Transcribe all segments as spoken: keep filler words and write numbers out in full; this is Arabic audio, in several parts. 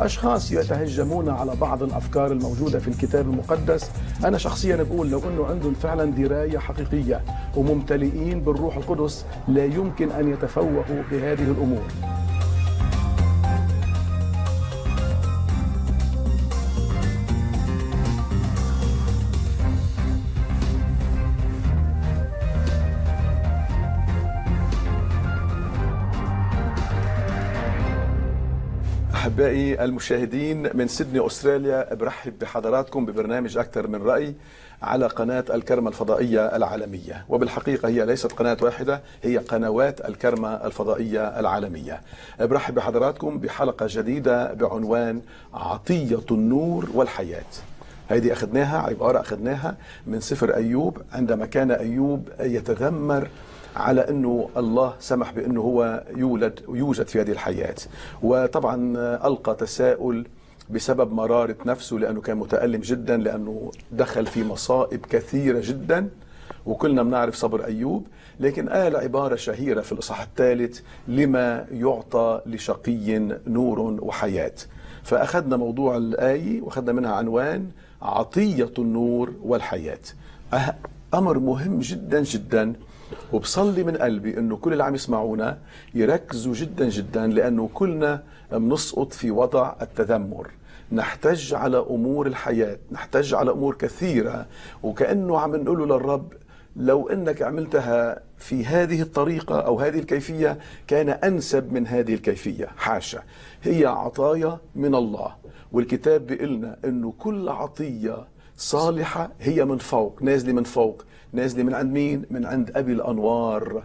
أشخاص يتهجمون على بعض الأفكار الموجودة في الكتاب المقدس. أنا شخصيا بقول لو أنه عندهم فعلا دراية حقيقية وممتلئين بالروح القدس لا يمكن أن يتفوهوا بهذه الأمور. أحبائي المشاهدين من سيدني أستراليا، برحب بحضراتكم ببرنامج أكثر من رأي على قناة الكرمه الفضائيه العالميه، وبالحقيقه هي ليست قناه واحده، هي قنوات الكرمه الفضائيه العالميه. برحب بحضراتكم بحلقه جديده بعنوان عطية النور والحياة. هذه أخذناها عبارة أخذناها من سفر أيوب، عندما كان أيوب يتذمر على أنه الله سمح بأنه هو يولد ويوجد في هذه الحياة، وطبعا ألقى تساؤل بسبب مرارة نفسه لأنه كان متألم جدا، لأنه دخل في مصائب كثيرة جدا، وكلنا بنعرف صبر أيوب. لكن قال عبارة شهيرة في الإصحاح الثالث: لما يعطى لشقي نور وحياة. فأخذنا موضوع الآية وأخذنا منها عنوان عطية النور والحياة. أمر مهم جدا جدا، وبصلي من قلبي انه كل اللي عم يسمعونا يركزوا جدا جدا، لانه كلنا بنسقط في وضع التذمر، نحتج على امور الحياه، نحتج على امور كثيره، وكانه عم نقوله للرب لو انك عملتها في هذه الطريقه او هذه الكيفيه كان انسب من هذه الكيفيه. حاشا، هي عطايا من الله، والكتاب بيقلنا انه كل عطيه صالحة هي من فوق، نازلة من فوق، نازلة من عند مين؟ من عند أبي الأنوار.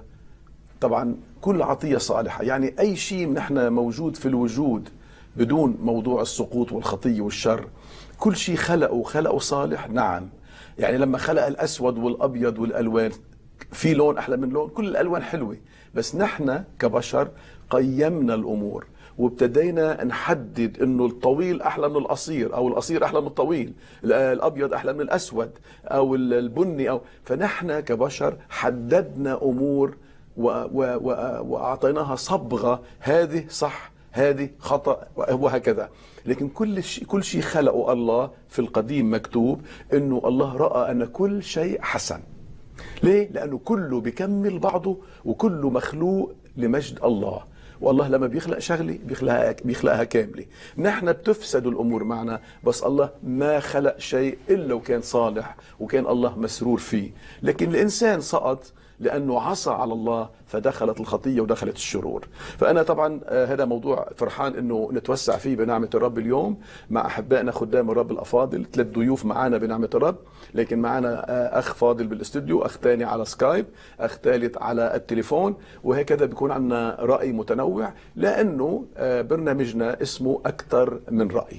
طبعا كل عطية صالحة، يعني أي شيء نحن موجود في الوجود بدون موضوع السقوط والخطية والشر، كل شيء خلقه خلقه صالح. نعم، يعني لما خلق الأسود والأبيض والألوان، في لون أحلى من لون، كل الألوان حلوة، بس نحن كبشر قيمنا الأمور وابتدينا نحدد انه الطويل احلى من القصير، او القصير احلى من الطويل، الابيض احلى من الاسود، او البني، او فنحن كبشر حددنا امور واعطيناها صبغه، هذه صح هذه خطا وهكذا. لكن كل شيء كل شيء خلقه الله في القديم مكتوب انه الله راى ان كل شيء حسن. ليه؟ لانه كله بيكمل بعضه، وكله مخلوق لمجد الله، والله لما بيخلق شغله بيخلقها بيخلقها كامله. نحن بتفسد الامور معنا، بس الله ما خلق شيء الا وكان صالح وكان الله مسرور فيه. لكن الانسان سقط لانه عصى على الله، فدخلت الخطيه ودخلت الشرور. فانا طبعا هذا موضوع فرحان انه نتوسع فيه بنعمه الرب اليوم مع احبائنا خدام الرب الافاضل، ثلاث ضيوف معانا بنعمه الرب. لكن معانا اخ فاضل بالاستوديو، اخ ثاني على سكايب، اخ ثالث على التليفون، وهكذا بيكون عندنا راي متنوع لانه برنامجنا اسمه اكثر من راي.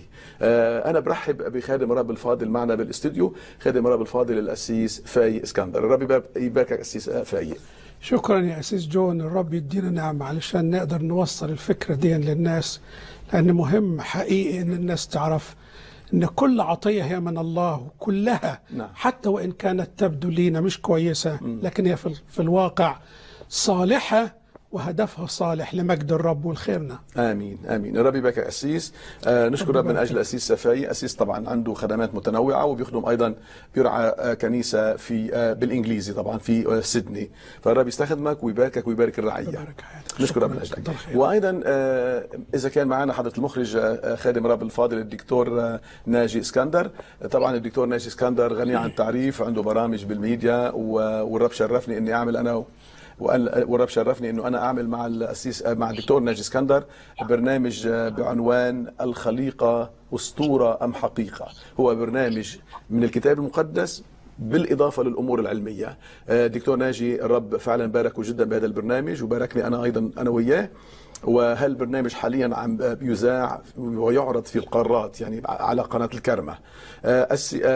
انا برحب بخادم الرب الفاضل معنا بالاستوديو، خادم الرب الفاضل الاسيس فايق اسكندر. الرب يباركك اسيس فايق. شكرا يا أسيس جون، الرب يدينا نعم علشان نقدر نوصل الفكرة دي للناس، لأن مهم حقيقي أن الناس تعرف أن كل عطية هي من الله كلها، نعم. حتى وإن كانت تبدو لينا مش كويسة، م. لكن هي في الواقع صالحة وهدفها صالح لمجد الرب والخيرنا. امين امين. ربي بك اسيس. آه نشكر الرب من اجل اسيس سفاي. اسيس طبعا عنده خدمات متنوعه، وبيخدم ايضا بيرعى آه كنيسه في آه بالانجليزي طبعا في آه سيدني. فالرب يستخدمك ويباركك ويبارك الرعيه. يبارك حياتك. نشكر الرب من اجلك. وايضا آه اذا كان معنا حضره المخرج آه خادم الرب الفاضل الدكتور آه ناجي اسكندر. طبعا الدكتور ناجي اسكندر غني عن التعريف، عنده برامج بالميديا، والرب شرفني اني اعمل انا والرب شرفني انه انا اعمل مع الاسيس مع الدكتور ناجي اسكندر برنامج بعنوان الخليقه اسطوره ام حقيقه. هو برنامج من الكتاب المقدس بالاضافه للامور العلميه. دكتور ناجي الرب فعلا باركه جدا بهذا البرنامج، وباركني انا ايضا انا وياه. وهالبرنامج حاليا عم بيذاع ويعرض في القارات، يعني على قناه الكرمه.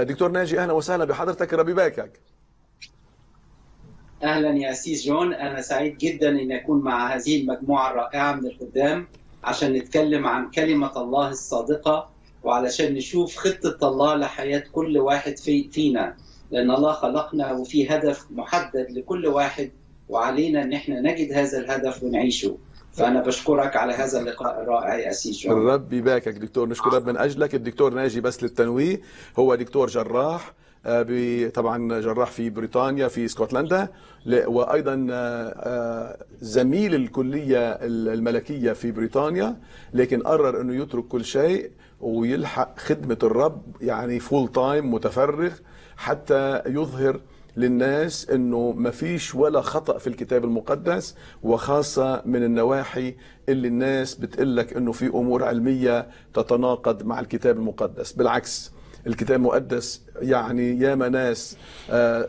دكتور ناجي اهلا وسهلا بحضرتك، ربي يباركك. أهلا يا أسيس جون، أنا سعيد جدا أن أكون مع هذه المجموعة الرائعة من الخدام عشان نتكلم عن كلمة الله الصادقة، وعلشان نشوف خطة الله لحياة كل واحد في فينا، لأن الله خلقنا وفي هدف محدد لكل واحد، وعلينا أن احنا نجد هذا الهدف ونعيشه. فأنا بشكرك على هذا اللقاء الرائع يا أسيس. الرب يباركك دكتور، نشكر رب من أجلك. الدكتور ناجي بس للتنويه هو دكتور جراح، طبعا جراح في بريطانيا في اسكتلندا، وايضا زميل الكليه الملكيه في بريطانيا، لكن قرر انه يترك كل شيء ويلحق خدمه الرب يعني فول تايم متفرغ، حتى يظهر للناس انه ما فيش ولا خطأ في الكتاب المقدس، وخاصة من النواحي اللي الناس بتقلك انه في امور علمية تتناقض مع الكتاب المقدس. بالعكس الكتاب المقدس يعني ياما ناس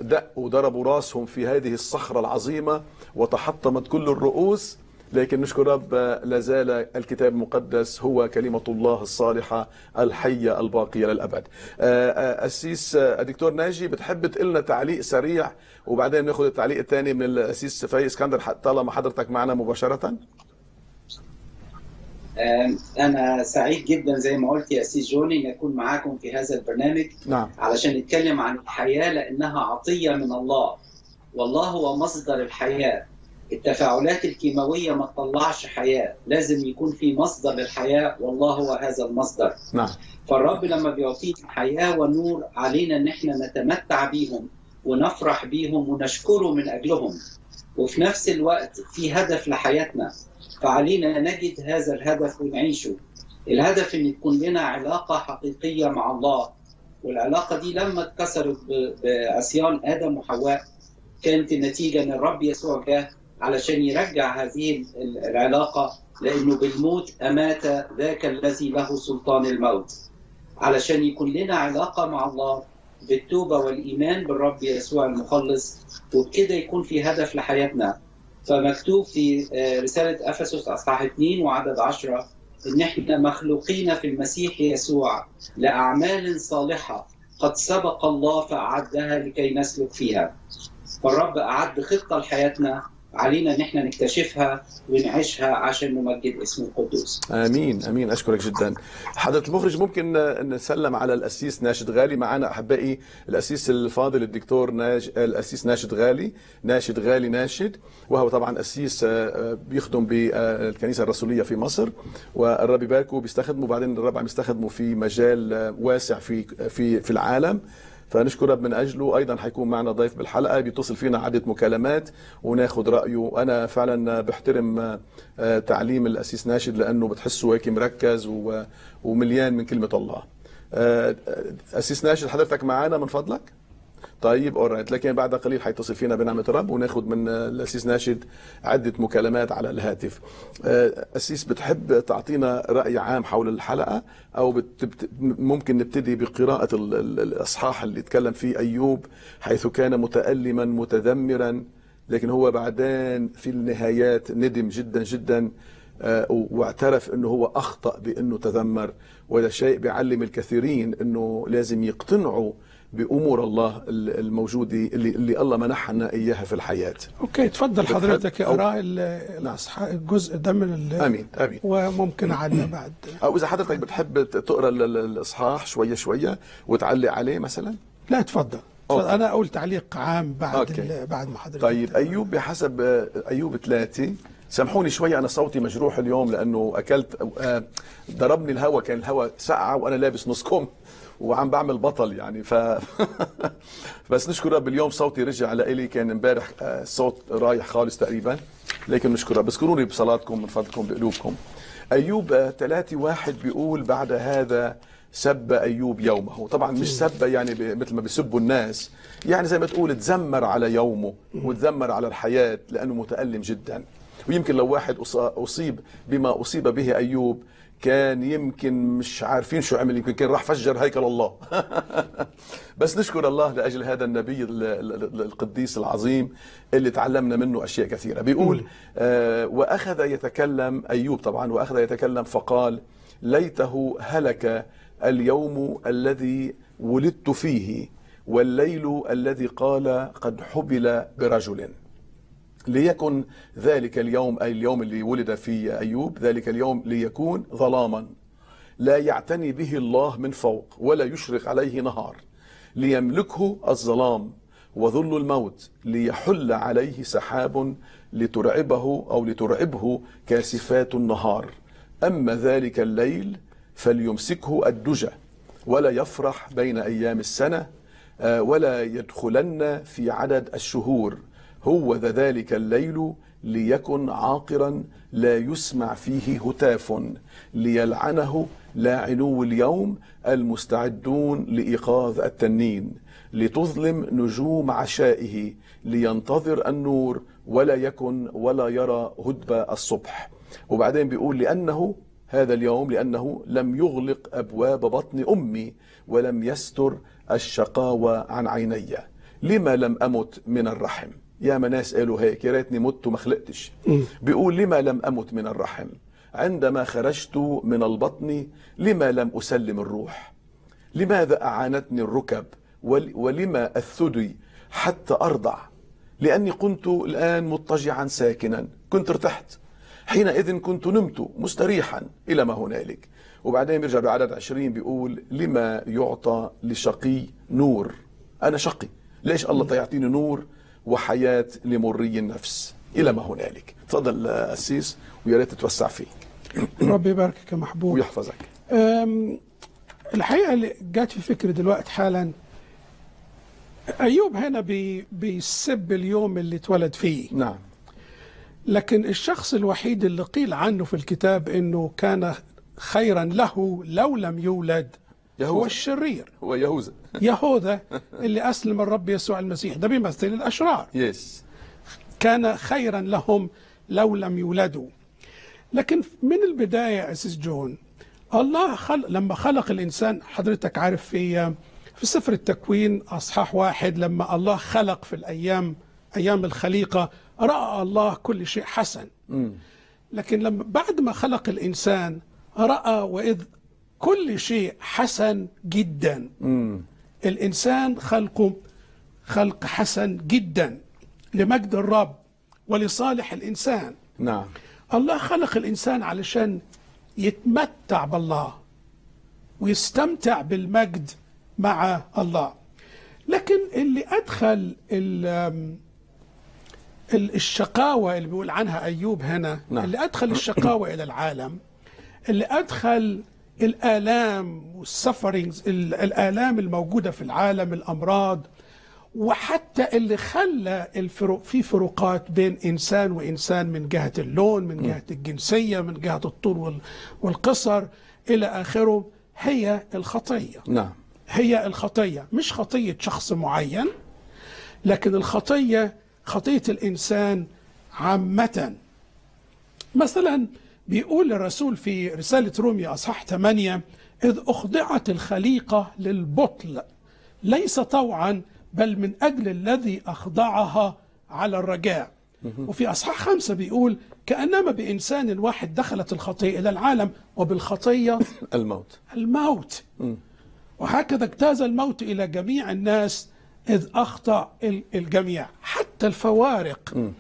دقوا وضربوا راسهم في هذه الصخرة العظيمة وتحطمت كل الرؤوس، لكن نشكر رب لازال الكتاب المقدس هو كلمة الله الصالحة الحية الباقية للأبد. أسيس الدكتور ناجي بتحب تقلنا تعليق سريع وبعدين ناخد التعليق الثاني من الأسيس فايق إسكندر طالما حضرتك معنا مباشرة. أنا سعيد جدا زي ما قلت يا أسيس جوني أن أكون معاكم في هذا البرنامج. نعم. علشان نتكلم عن الحياة لأنها عطية من الله والله هو مصدر الحياة. التفاعلات الكيماوية ما تطلعش حياة، لازم يكون في مصدر للحياة والله هو هذا المصدر. نعم. فالرب لما بيعطينا حياة ونور علينا ان احنا نتمتع بيهم ونفرح بيهم ونشكره من اجلهم، وفي نفس الوقت في هدف لحياتنا فعلينا نجد هذا الهدف ونعيشه. الهدف ان تكون لنا علاقة حقيقية مع الله، والعلاقة دي لما اتكسرت بعصيان آدم وحواء كانت النتيجة ان الرب يسوع جه علشان يرجع هذه العلاقة، لأنه بالموت أمات ذاك الذي له سلطان الموت، علشان يكون لنا علاقة مع الله بالتوبة والإيمان بالرب يسوع المخلص، وبكده يكون في هدف لحياتنا. فمكتوب في رسالة أفسس أصحاح اثنين وعدد عشرة إن إحنا مخلوقين في المسيح يسوع لأعمال صالحة قد سبق الله فأعدها لكي نسلك فيها. فالرب أعد خطة لحياتنا علينا ان احنا نكتشفها ونعيشها عشان نمجد اسم القدوس. امين امين. اشكرك جدا حضرة المخرج. ممكن نسلم على الاسيس ناشد غالي معانا احبائي، الاسيس الفاضل الدكتور ناج الاسيس ناشد غالي ناشد غالي ناشد، وهو طبعا اسيس بيخدم بالكنيسه الرسوليه في مصر، والرب يباركه بيستخدمه، وبعدين الرب عم يستخدمه في مجال واسع في في في العالم، فنشكر رب من أجله. أيضا حيكون معنا ضيف بالحلقة بيتصل فينا عدة مكالمات وناخد رأيه. أنا فعلا بحترم تعليم الأسيس ناشد لأنه بتحسه هيك مركز ومليان من كلمة الله. أسيس ناشد حضرتك معانا من فضلك؟ طيب أورايت، لكن بعد قليل حيتصل فينا بنعمة رب وناخد من الأسيس ناشد عدة مكالمات على الهاتف. أسيس بتحب تعطينا رأي عام حول الحلقة، أو بت... ممكن نبتدي بقراءة الأصحاح اللي اتكلم فيه أيوب حيث كان متألما متذمرا، لكن هو بعدين في النهايات ندم جدا جدا واعترف أنه هو أخطأ بأنه تذمر. وهذا شيء بيعلم الكثيرين أنه لازم يقتنعوا بأمور الله الموجودة اللي, اللي الله منحنا إياها في الحياة. أوكي تفضل حضرتك أقرأ الجزء ده من آمين آمين وممكن على بعد، أو إذا حضرتك بتحب تقرأ الإصحاح شوية شوية وتعلق عليه مثلا. لا تفضل. أوكي. أنا أقول تعليق عام بعد بعد ما حضرتك. طيب أيوب بحسب أيوب ثلاثة. سامحوني شوية أنا صوتي مجروح اليوم لأنه أكلت ضربني الهواء، كان الهواء ساقعة وأنا لابس نص كم وعم بعمل بطل يعني ف بس نشكر رب اليوم صوتي رجع لإلي، كان امبارح الصوت رايح خالص تقريبا، لكن نشكر رب. اذكروني بصلاتكم من فضلكم بقلوبكم. أيوب ثلاثة واحد بيقول بعد هذا سب أيوب يومه، طبعا مش سب يعني مثل ما بيسبوا الناس، يعني زي ما تقول تذمر على يومه وتذمر على الحياة لأنه متألم جدا. ويمكن لو واحد أصيب بما أصيب به أيوب كان يمكن مش عارفين شو عمل، يمكن كان راح فجر هيكل الله بس نشكر الله لأجل هذا النبي القديس العظيم اللي تعلمنا منه أشياء كثيرة. بيقول آه وأخذ يتكلم أيوب طبعا وأخذ يتكلم فقال ليته هلك اليوم الذي ولدت فيه والليل الذي قال قد حبل برجل. ليكن ذلك اليوم أي اليوم اللي ولد فيه أيوب ذلك اليوم ليكون ظلاما لا يعتني به الله من فوق ولا يشرق عليه نهار ليملكه الظلام وظل الموت ليحل عليه سحاب لترعبه أو لترعبه كاسفات النهار، أما ذلك الليل فليمسكه الدجى ولا يفرح بين أيام السنة ولا يدخلن في عدد الشهور، هو ذا ذلك الليل ليكن عاقرا لا يسمع فيه هتاف، ليلعنه لاعنو اليوم المستعدون لإيقاظ التنين، لتظلم نجوم عشائه لينتظر النور ولا يكن ولا يرى هدب الصبح. وبعدين بيقول لأنه هذا اليوم لأنه لم يغلق أبواب بطن أمي ولم يستر الشقاوة عن عيني، لما لم أمت من الرحم. يا ما ناس قالوا هيك يا ريتني مت وما خلقتش. بيقول لما لم أمت من الرحم، عندما خرجت من البطن لما لم أسلم الروح، لماذا أعانتني الركب ولما الثدي حتى أرضع، لأني كنت الآن مضطجعا ساكنا، كنت ارتحت، حينئذ كنت نمت مستريحا إلى ما هنالك. وبعدين بيرجع بعدد عشرين بيقول لما يعطى لشقي نور، أنا شقي ليش الله ضيعتيني نور وحياة لمري النفس إلى ما هنالك. تفضل أسيس ويا ريت تتوسع فيك. ربي يباركك يا محبوب ويحفظك. الحقيقة اللي جات في فكري دلوقتي حالا، أيوب هنا بي بيسب اليوم اللي اتولد فيه. نعم. لكن الشخص الوحيد اللي قيل عنه في الكتاب إنه كان خيرا له لو لم يولد هو الشرير، هو يهوذا. يهوذا اللي أسلم الرب يسوع المسيح، ده بيمثل الأشرار. يس. كان خيرا لهم لو لم يولدوا. لكن من البداية أسيس جون، الله خلق لما خلق الإنسان، حضرتك عارف في في سفر التكوين أصحاح واحد لما الله خلق في الأيام أيام الخليقة رأى الله كل شيء حسن. م. لكن لما بعد ما خلق الإنسان رأى وإذ كل شيء حسن جدا. م. الإنسان خلقه خلق حسن جدا لمجد الرب ولصالح الإنسان. نعم. الله خلق الإنسان علشان يتمتع بالله ويستمتع بالمجد مع الله. لكن اللي أدخل الشقاوة اللي بيقول عنها أيوب هنا، نعم. اللي أدخل الشقاوة إلى العالم، اللي أدخل الآلام والسفرينجز، الآلام الموجودة في العالم، الأمراض، وحتى اللي خلى الفروق في فروقات بين إنسان وإنسان من جهة اللون، من جهة الجنسية، من جهة الطول والقصر إلى آخره، هي الخطية. نعم. هي الخطية، مش خطية شخص معين، لكن الخطية خطية الإنسان عامة. مثلا بيقول الرسول في رسالة روميا أصحاح ثمانية إذ أخضعت الخليقة للبطل ليس طوعا بل من أجل الذي أخضعها على الرجاء. وفي أصحاح خمسة بيقول كأنما بإنسان واحد دخلت الخطية إلى العالم وبالخطية الموت الموت وهكذا اجتاز الموت إلى جميع الناس إذ أخطأ الجميع. حتى الفوارق، م.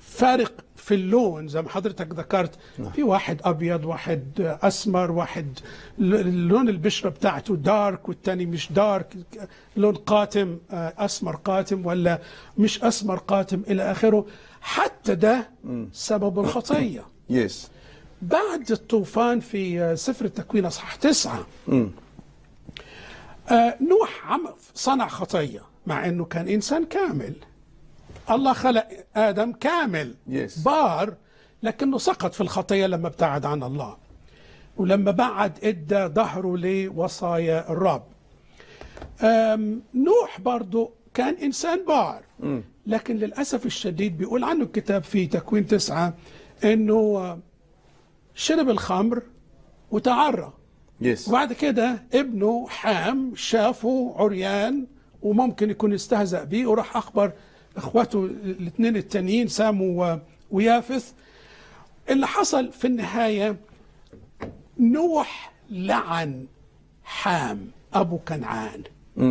فارق في اللون زي ما حضرتك ذكرت، نعم. في واحد أبيض، واحد أسمر، واحد اللون البشرة بتاعته دارك والتاني مش دارك، لون قاتم أسمر قاتم ولا مش أسمر قاتم إلى آخره. حتى ده سبب الخطية. يس. بعد الطوفان في سفر التكوين أصحاح تسعة، م. آه نوح عم صنع خطية مع أنه كان إنسان كامل. الله خلق آدم كامل، yes. بار، لكنه سقط في الخطية لما ابتعد عن الله، ولما بعد إدى ظهره لوصايا الرب. نوح برضو كان إنسان بار، لكن للأسف الشديد بيقول عنه الكتاب في تكوين تسعة أنه شرب الخمر وتعرى. Yes. وبعد كده ابنه حام شافه عريان وممكن يكون استهزأ بيه وراح أخبر إخواته الاثنين التانيين سام ويافث. اللي حصل في النهاية نوح لعن حام أبو كنعان. mm.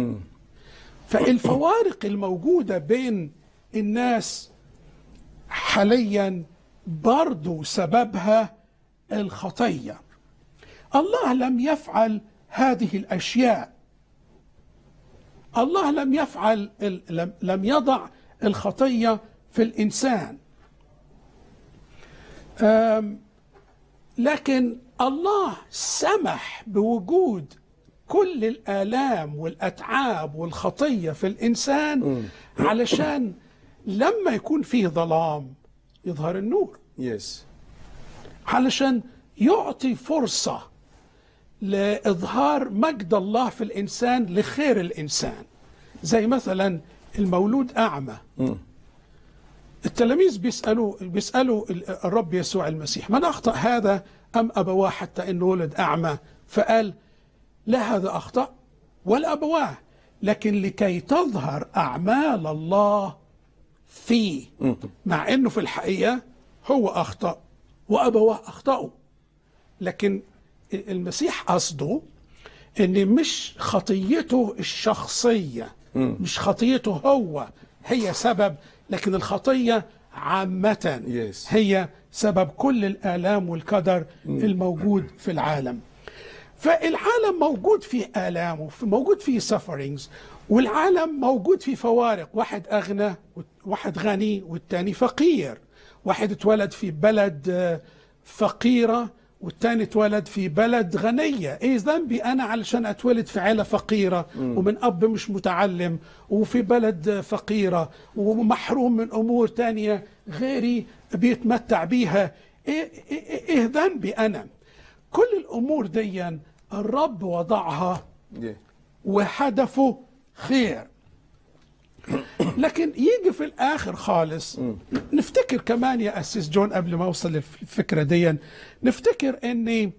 فالفوارق الموجودة بين الناس حاليا برضو سببها الخطية. الله لم يفعل هذه الأشياء، الله لم يفعل لم يضع الخطية في الإنسان، لكن الله سمح بوجود كل الآلام والأتعاب والخطية في الإنسان علشان لما يكون فيه ظلام يظهر النور، علشان يعطي فرصة لإظهار مجد الله في الإنسان لخير الإنسان. زي مثلا المولود أعمى، التلاميذ بيسألوا بيسألوا الرب يسوع المسيح: من أخطأ، هذا أم أبواه حتى أنه ولد أعمى؟ فقال: لا هذا أخطأ ولا أبواه، لكن لكي تظهر أعمال الله فيه، مع أنه في الحقيقة هو أخطأ وأبواه أخطأوا، لكن المسيح قصده أن مش خطيته الشخصية، مش خطيته هو هي سبب، لكن الخطية عامة هي سبب كل الآلام والقدر الموجود في العالم. فالعالم موجود فيه آلام وموجود فيه سفرينجز، والعالم موجود فيه فوارق، واحد أغنى واحد غني والتاني فقير، واحد اتولد في بلد فقيرة والتاني اتولد في بلد غنية. ايه ذنبي انا علشان اتولد في عيلة فقيرة ومن اب مش متعلم وفي بلد فقيرة ومحروم من امور تانية غيري بيتمتع بيها؟ ايه, إيه, إيه ذنبي انا؟ كل الامور دي الرب وضعها وهدفه خير، لكن يجي في الاخر خالص نفتكر كمان يا أسيس جون، قبل ما اوصل للفكره دي نفتكر ان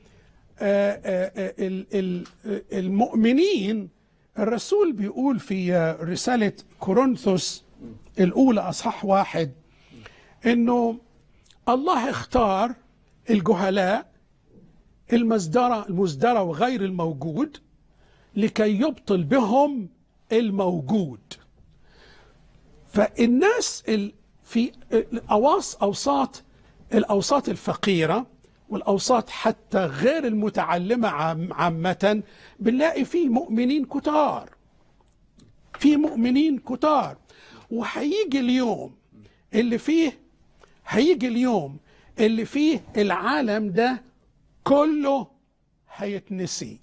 المؤمنين الرسول بيقول في رساله كورنثوس الاولى اصحاح واحد انه الله اختار الجهلاء المزدرة المزدرة وغير الموجود لكي يبطل بهم الموجود. فالناس في الأواص أوساط الأوساط الفقيرة والأوساط حتى غير المتعلمة عامة بنلاقي فيه مؤمنين كتار، في مؤمنين كتار. وهيجي اليوم اللي فيه هيجي اليوم اللي فيه العالم ده كله هيتنسي،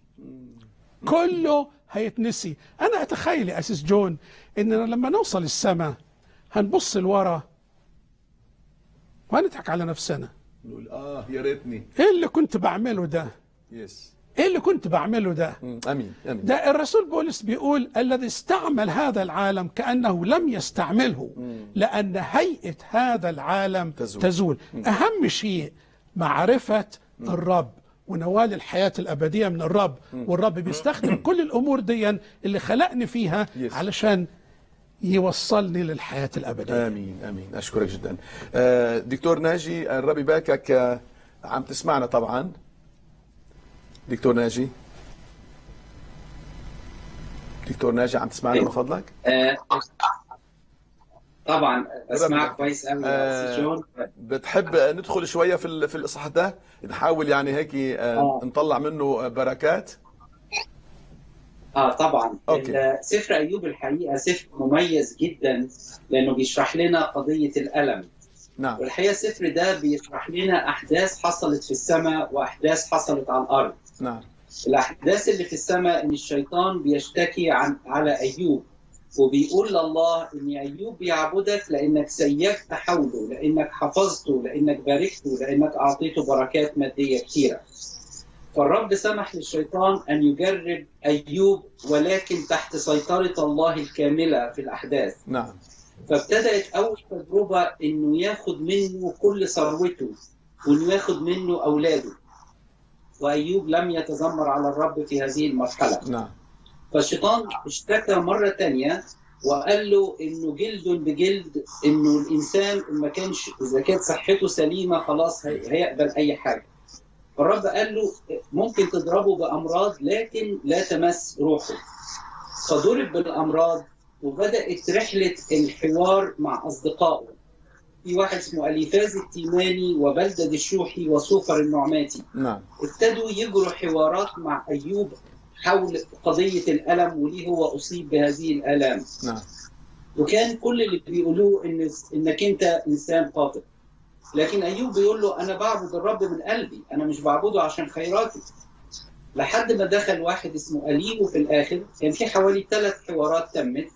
كله هيتنسي. أنا أتخيل يا أسيس جون إننا لما نوصل السماء هنبص لورا وهنضحك على نفسنا، نقول آه يا ريتني إيه اللي كنت بعمله ده، يس إيه اللي كنت بعمله ده. أمين أمين. ده الرسول بولس بيقول: الذي استعمل هذا العالم كأنه لم يستعمله، لأن هيئة هذا العالم تزول, تزول. أهم شيء معرفة الرب ونوال الحياة الأبدية من الرب، والرب بيستخدم كل الأمور دي اللي خلقني فيها علشان يوصلني للحياة الأبدية. آمين آمين. أشكرك جدا دكتور ناجي. الرب يباركك، عم تسمعنا طبعا دكتور ناجي؟ دكتور ناجي عم تسمعنا من فضلك؟ طبعا اسمعك كويس قوي يا جون. بتحب ندخل شويه في في الاصحاح ده نحاول يعني هيك آه. نطلع منه بركات؟ اه طبعا. سفر ايوب الحقيقه سفر مميز جدا لانه بيشرح لنا قضيه الالم. نعم. والحقيقه السفر ده بيشرح لنا احداث حصلت في السماء واحداث حصلت على الارض. نعم. الاحداث اللي في السماء ان الشيطان بيشتكي عن على ايوب وبيقول لله ان ايوب بيعبدك لانك سيفت حوله، لانك حفظته، لانك باركته، لانك اعطيته بركات ماديه كثيره. فالرب سمح للشيطان ان يجرب ايوب ولكن تحت سيطره الله الكامله في الاحداث. نعم. فابتدات اول تجربه انه ياخد منه كل ثروته وانه ياخد منه اولاده. وايوب لم يتذمر على الرب في هذه المرحله. نعم. فالشيطان اشتكى مرة تانية وقال له انه جلد بجلد، انه الانسان ما كانش اذا كانت صحته سليمة خلاص هيقبل اي حاجة. فالرب قال له ممكن تضربه بامراض لكن لا تمس روحه. فضرب بالامراض وبدأت رحلة الحوار مع اصدقائه. في واحد اسمه اليفاز التيماني وبلدد الشوحي وصوفر النعماتي. نعم. ابتدوا يجروا حوارات مع ايوب حول قضية الألم وليه هو أصيب بهذه الآلام. نعم. وكان كل اللي بيقولوه إن إنك أنت إنسان خاطئ. لكن أيوب بيقول له أنا بعبد الرب من قلبي، أنا مش بعبده عشان خيراتي. لحد ما دخل واحد اسمه أليم، وفي الآخر كان في حوالي ثلاث حوارات تمت،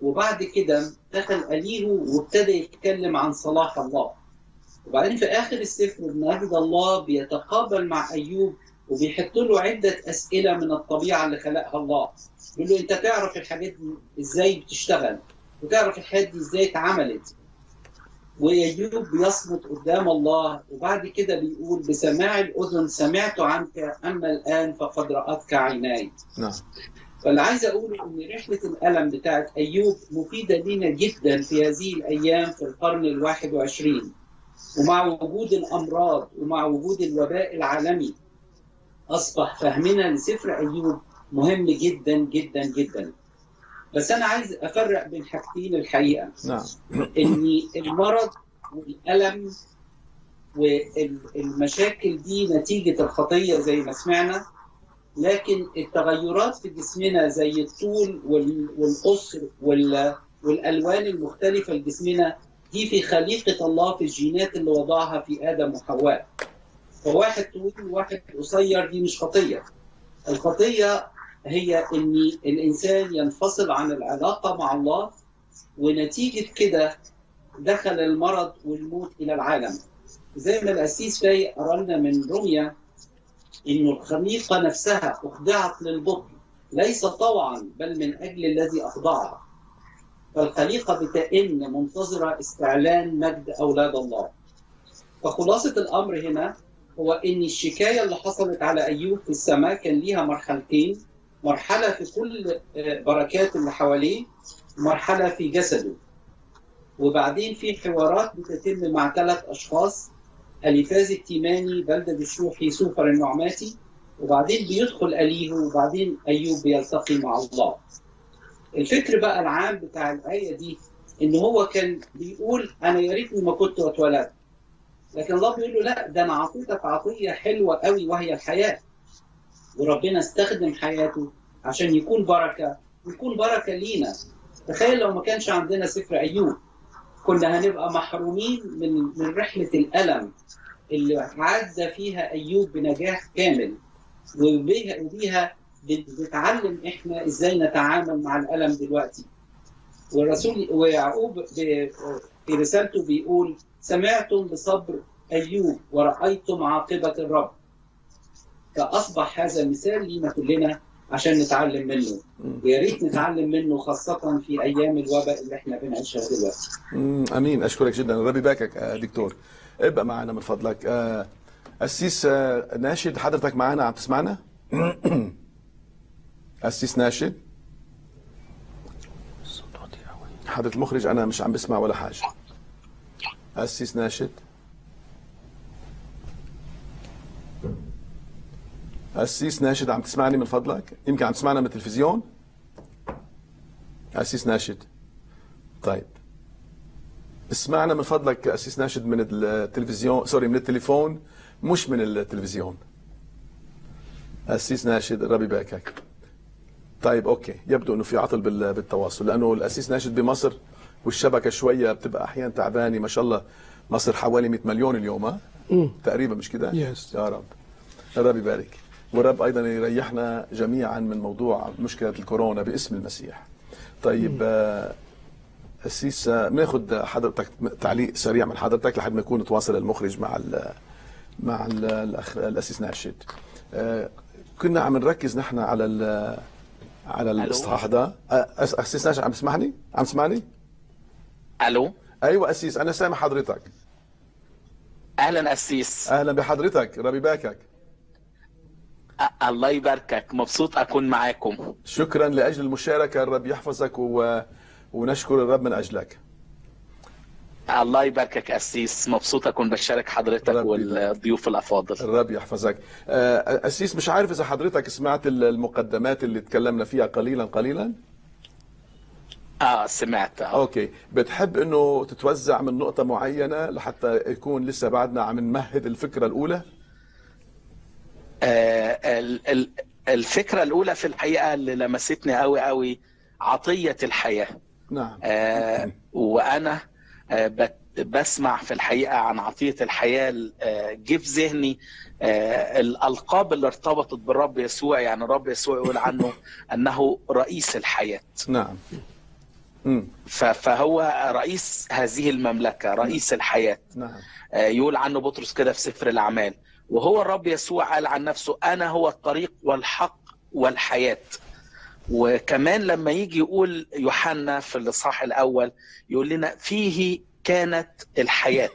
وبعد كده دخل أليه وابتدى يتكلم عن صلاح الله. وبعدين في آخر السفر بنجد الله بيتقابل مع أيوب وبيحط له عدة أسئلة من الطبيعة اللي خلقها الله. بيقول له أنت تعرف الحاجات دي إزاي بتشتغل، وتعرف الحاجات دي إزاي اتعملت. وأيوب بيصمت قدام الله، وبعد كده بيقول بسماع الأذن سمعت عنك، أما الآن فقد رأتك عيناي. نعم. فاللي عايز أقول إن رحلة الألم بتاعت أيوب مفيدة لنا جدا في هذه الأيام في القرن الواحد وعشرين، ومع وجود الأمراض ومع وجود الوباء العالمي أصبح فهمنا لسفر أيوب مهم جدا جدا جدا. بس أنا عايز أفرق بين حاجتين الحقيقة. نعم. إن المرض والألم والمشاكل دي نتيجة الخطية زي ما سمعنا، لكن التغيرات في جسمنا زي الطول والقصر والألوان المختلفة لجسمنا دي في خليقة الله، في الجينات اللي وضعها في آدم وحواء. فواحد طويل وواحد قصير دي مش خطية. الخطية هي إن الإنسان ينفصل عن العلاقة مع الله، ونتيجة كده دخل المرض والموت إلى العالم. زي ما القسيس فايق قرأنا من روميا إنه الخليقة نفسها أخضعت للبطن، ليس طوعا بل من أجل الذي أخضعها. فالخليقة بتئن منتظرة استعلان مجد أولاد الله. فخلاصة الأمر هنا هو إن الشكاية اللي حصلت على أيوب في السماء كان ليها مرحلتين، مرحلة في كل بركات اللي حواليه، مرحلة في جسده، وبعدين في حوارات بتتم مع ثلاث أشخاص: أليفاز التيماني، بلدة الشوحي، سوفر النعماتي. وبعدين بيدخل أليه، وبعدين أيوب بيلتقي مع الله. الفكر بقى العام بتاع الآية دي إن هو كان بيقول أنا يا ريتني ما كنت اتولدت، لكن الله بيقول له لا، ده أنا عطيتك عطية حلوة قوي وهي الحياة. وربنا استخدم حياته عشان يكون بركة، ويكون بركة لينا. تخيل لو ما كانش عندنا سفر أيوب كنا هنبقى محرومين من من رحلة الألم اللي عدى فيها أيوب بنجاح كامل، وبيها وبيها بتعلم إحنا إزاي نتعامل مع الألم دلوقتي. والرسول ويعقوب في رسالته بيقول سمعتم بصبر أيوب ورأيتم عاقبة الرب. فأصبح هذا مثال لينا كلنا عشان نتعلم منه، ويا ريت نتعلم منه خاصة في أيام الوباء اللي احنا بنعيشها دلوقتي. أمين. أشكرك جدا، ربي يباركك يا دكتور. ابقى معنا من فضلك. أسيس ناشد، حضرتك معنا عم تسمعنا؟ أسيس ناشد حضرة المخرج، أنا مش عم بسمع ولا حاجة. أسيس ناشد، أسيس ناشد عم تسمعني من فضلك؟ يمكن عم تسمعنا من التلفزيون؟ أسيس ناشد، طيب اسمعنا من فضلك أسيس ناشد من التلفزيون، سوري من التليفون مش من التلفزيون. أسيس ناشد ربي يباركك. طيب أوكي، يبدو أنه في عطل بالتواصل، لأنه الأسيس ناشد بمصر والشبكة شوية بتبقى أحيانا تعبانة. ما شاء الله مصر حوالي مئة مليون اليوم تقريبا، مش كده؟ yes. يا رب الرب يبارك، والرب أيضا يريحنا جميعا من موضوع مشكلة الكورونا باسم المسيح. طيب أسيس، بناخد حضرتك تعليق سريع من حضرتك لحد ما يكون نتواصل المخرج مع ال مع ال الأخ الأسيس ناشد. كنا عم نركز نحن على ال على الإصحاح ده. أسيس ناشد عم تسمعني؟ عم تسمعني؟ ألو. أيوة أسيس، أنا سامع حضرتك. أهلا أسيس. أهلا بحضرتك، ربي يباركك. الله يباركك، مبسوط أكون معاكم. شكرا لأجل المشاركة، الرب يحفظك و... ونشكر الرب من أجلك. الله يباركك أسيس، مبسوط أكون بشارك حضرتك والضيوف الأفاضل. الرب يحفظك. أسيس، مش عارف إذا حضرتك سمعت المقدمات اللي تكلمنا فيها قليلا قليلا؟ آه سمعتها. أوكي، بتحب إنه تتوزع من نقطة معينة لحتى يكون لسه بعدنا عم نمهد الفكرة الأولى؟ الفكره الاولى في الحقيقه اللي لمستني قوي قوي عطيه الحياه. نعم. آه وانا آه بسمع في الحقيقه عن عطيه الحياه جه في ذهني آه الالقاب اللي ارتبطت بالرب يسوع، يعني الرب يسوع يقول عنه انه رئيس الحياه. نعم. فهو رئيس هذه المملكه، رئيس الحياه. نعم. آه يقول عنه بطرس كده في سفر الاعمال، وهو الرب يسوع قال عن نفسه انا هو الطريق والحق والحياه. وكمان لما يجي يقول يوحنا في الاصحاح الاول يقول لنا فيه كانت الحياه.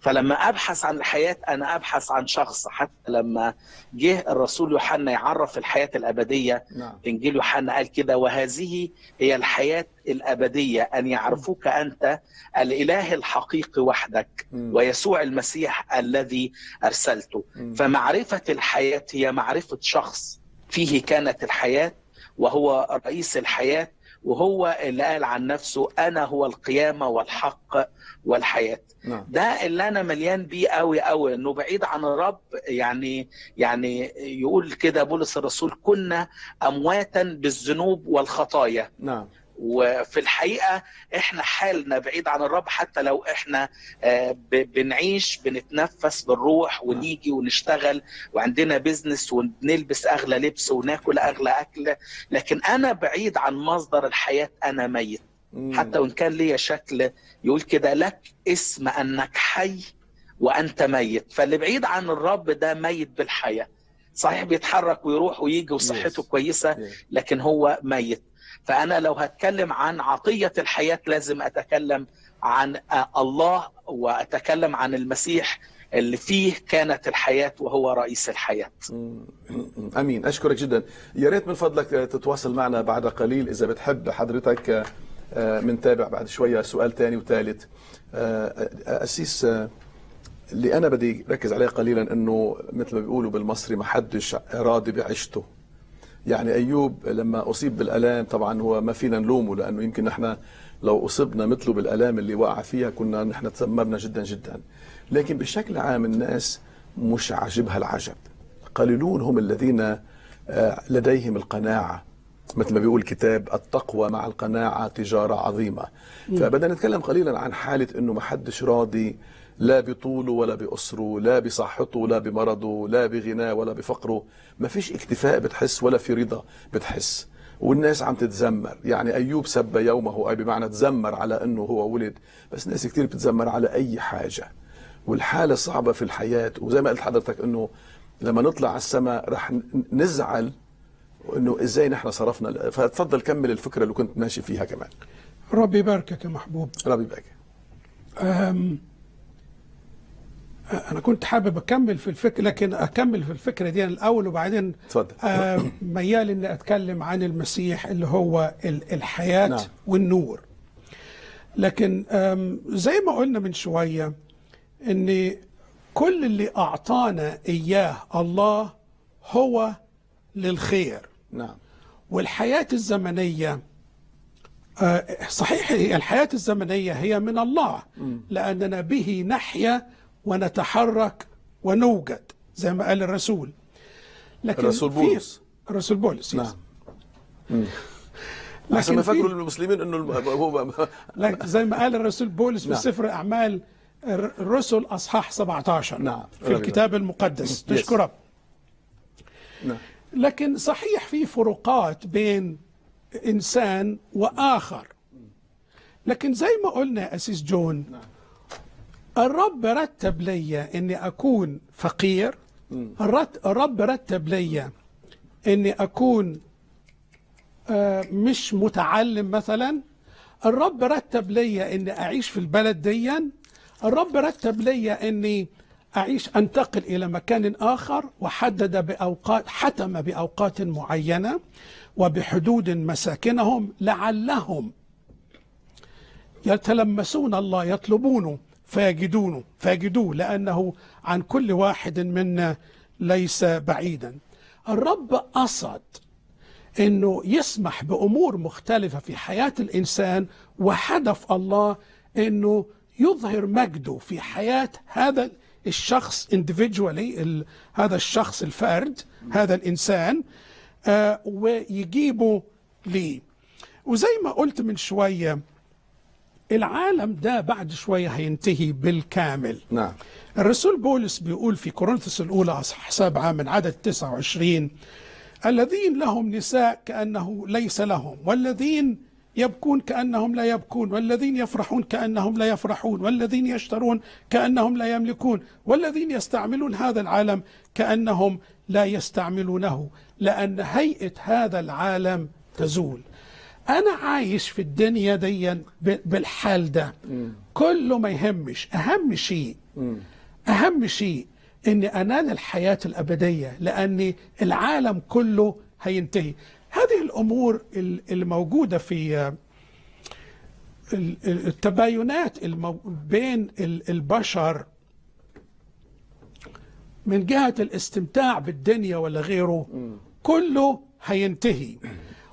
فلما ابحث عن الحياه انا ابحث عن شخص. حتى لما جه الرسول يوحنا يعرف الحياه الابديه، انجيل يوحنا قال كده وهذه هي الحياه الابديه ان يعرفوك انت الاله الحقيقي وحدك ويسوع المسيح الذي ارسلته. فمعرفه الحياه هي معرفه شخص فيه كانت الحياه وهو رئيس الحياه، وهو اللي قال عن نفسه انا هو القيامه والحق والحياه. نعم. ده اللي انا مليان بيه قوي قوي، انه بعيد عن الرب يعني يعني يقول كده بولس الرسول كنا امواتا بالذنوب والخطايا. نعم. وفي الحقيقه احنا حالنا بعيد عن الرب، حتى لو احنا بنعيش بنتنفس بالروح ونيجي ونشتغل وعندنا بيزنس ونلبس اغلى لبس وناكل اغلى اكل، لكن انا بعيد عن مصدر الحياه، انا ميت. حتى وان كان ليا شكل يقول كده لك اسم انك حي وانت ميت. فاللي بعيد عن الرب ده ميت بالحياه، صحيح بيتحرك ويروح ويجي وصحته كويسه لكن هو ميت. فأنا لو هتكلم عن عطية الحياة لازم أتكلم عن الله وأتكلم عن المسيح اللي فيه كانت الحياة وهو رئيس الحياة. أمين. أشكرك جدا. يا ريت من فضلك تتواصل معنا بعد قليل إذا بتحب حضرتك، منتابع بعد شوية سؤال ثاني وثالث. أسيس، اللي أنا بدي ركز عليه قليلا أنه مثل ما بيقولوا بالمصري ما حدش راضي بعيشته. يعني أيوب لما أصيب بالآلام، طبعا هو ما فينا نلومه لأنه يمكن نحن لو أصبنا مثله بالآلام اللي وقع فيها كنا نحن تسممنا جدا جدا، لكن بشكل عام الناس مش عاجبها العجب. قليلون هم الذين لديهم القناعة، مثل ما بيقول كتاب التقوى مع القناعة تجارة عظيمة. فبدنا نتكلم قليلا عن حالة أنه ما حدش راضي لا بطوله ولا بأسره، لا بصحته لا بمرضه، لا بغناه ولا بفقره. ما فيش اكتفاء بتحس ولا في رضا بتحس، والناس عم تتذمر. يعني أيوب سب يومه، أي بمعنى تذمر على أنه هو ولد، بس ناس كتير بتتذمر على أي حاجة. والحالة صعبة في الحياة، وزي ما قلت حضرتك أنه لما نطلع على السماء رح نزعل أنه إزاي نحن صرفنا. فتفضل كمل الفكرة اللي كنت ماشي فيها كمان. ربي يباركك يا محبوب. ربي يباركك. أنا كنت حابب أكمل في الفكرة، لكن أكمل في الفكرة دي الأول وبعدين آه ميال إني أتكلم عن المسيح اللي هو الحياة. نعم. والنور. لكن زي ما قلنا من شوية إن كل اللي أعطانا إياه الله هو للخير. نعم. والحياة الزمنية آه صحيح الحياة الزمنية هي من الله، م. لأننا به نحيا ونتحرك ونوجد زي ما قال الرسول. لكن الرسول بولس الرسول بولس نعم. لكن ما فاكروا المسلمين انه هو زي ما قال الرسول بولس في سفر اعمال الرسل اصحاح سبعة عشر. نعم. في الكتاب المقدس. تشكره. نعم. لكن صحيح في فروقات بين انسان واخر، لكن زي ما قلنا يا اسيس جون، نعم، الرب رتب ليا اني اكون فقير، الرب رتب ليا اني اكون مش متعلم مثلا، الرب رتب ليا اني اعيش في البلد ديا، الرب رتب ليا اني اعيش انتقل الى مكان اخر، وحدد باوقات، حتم باوقات معينه وبحدود مساكنهم لعلهم يتلمسون الله يطلبونه فيجدونه فيجدوه، لأنه عن كل واحد منا ليس بعيدا. الرب قصد أنه يسمح بأمور مختلفة في حياة الإنسان، وهدف الله أنه يظهر مجده في حياة هذا الشخص individually، هذا الشخص الفرد، هذا الإنسان، ويجيبوا ليه. وزي ما قلت من شوية، العالم ده بعد شوية هينتهي بالكامل. نعم. الرسول بولس بيقول في كورنثوس الأولى أصحاح سبعة من عدد تسعة وعشرين: الذين لهم نساء كأنه ليس لهم، والذين يبكون كأنهم لا يبكون، والذين يفرحون كأنهم لا يفرحون، والذين يشترون كأنهم لا يملكون، والذين يستعملون هذا العالم كأنهم لا يستعملونه، لأن هيئة هذا العالم تزول. أنا عايش في الدنيا دي بالحال ده، كله ما يهمش. أهم شيء أهم شيء إني أنال الحياة الأبدية، لأن العالم كله هينتهي. هذه الأمور الموجودة في التباينات بين البشر من جهة الاستمتاع بالدنيا ولا غيره، كله هينتهي،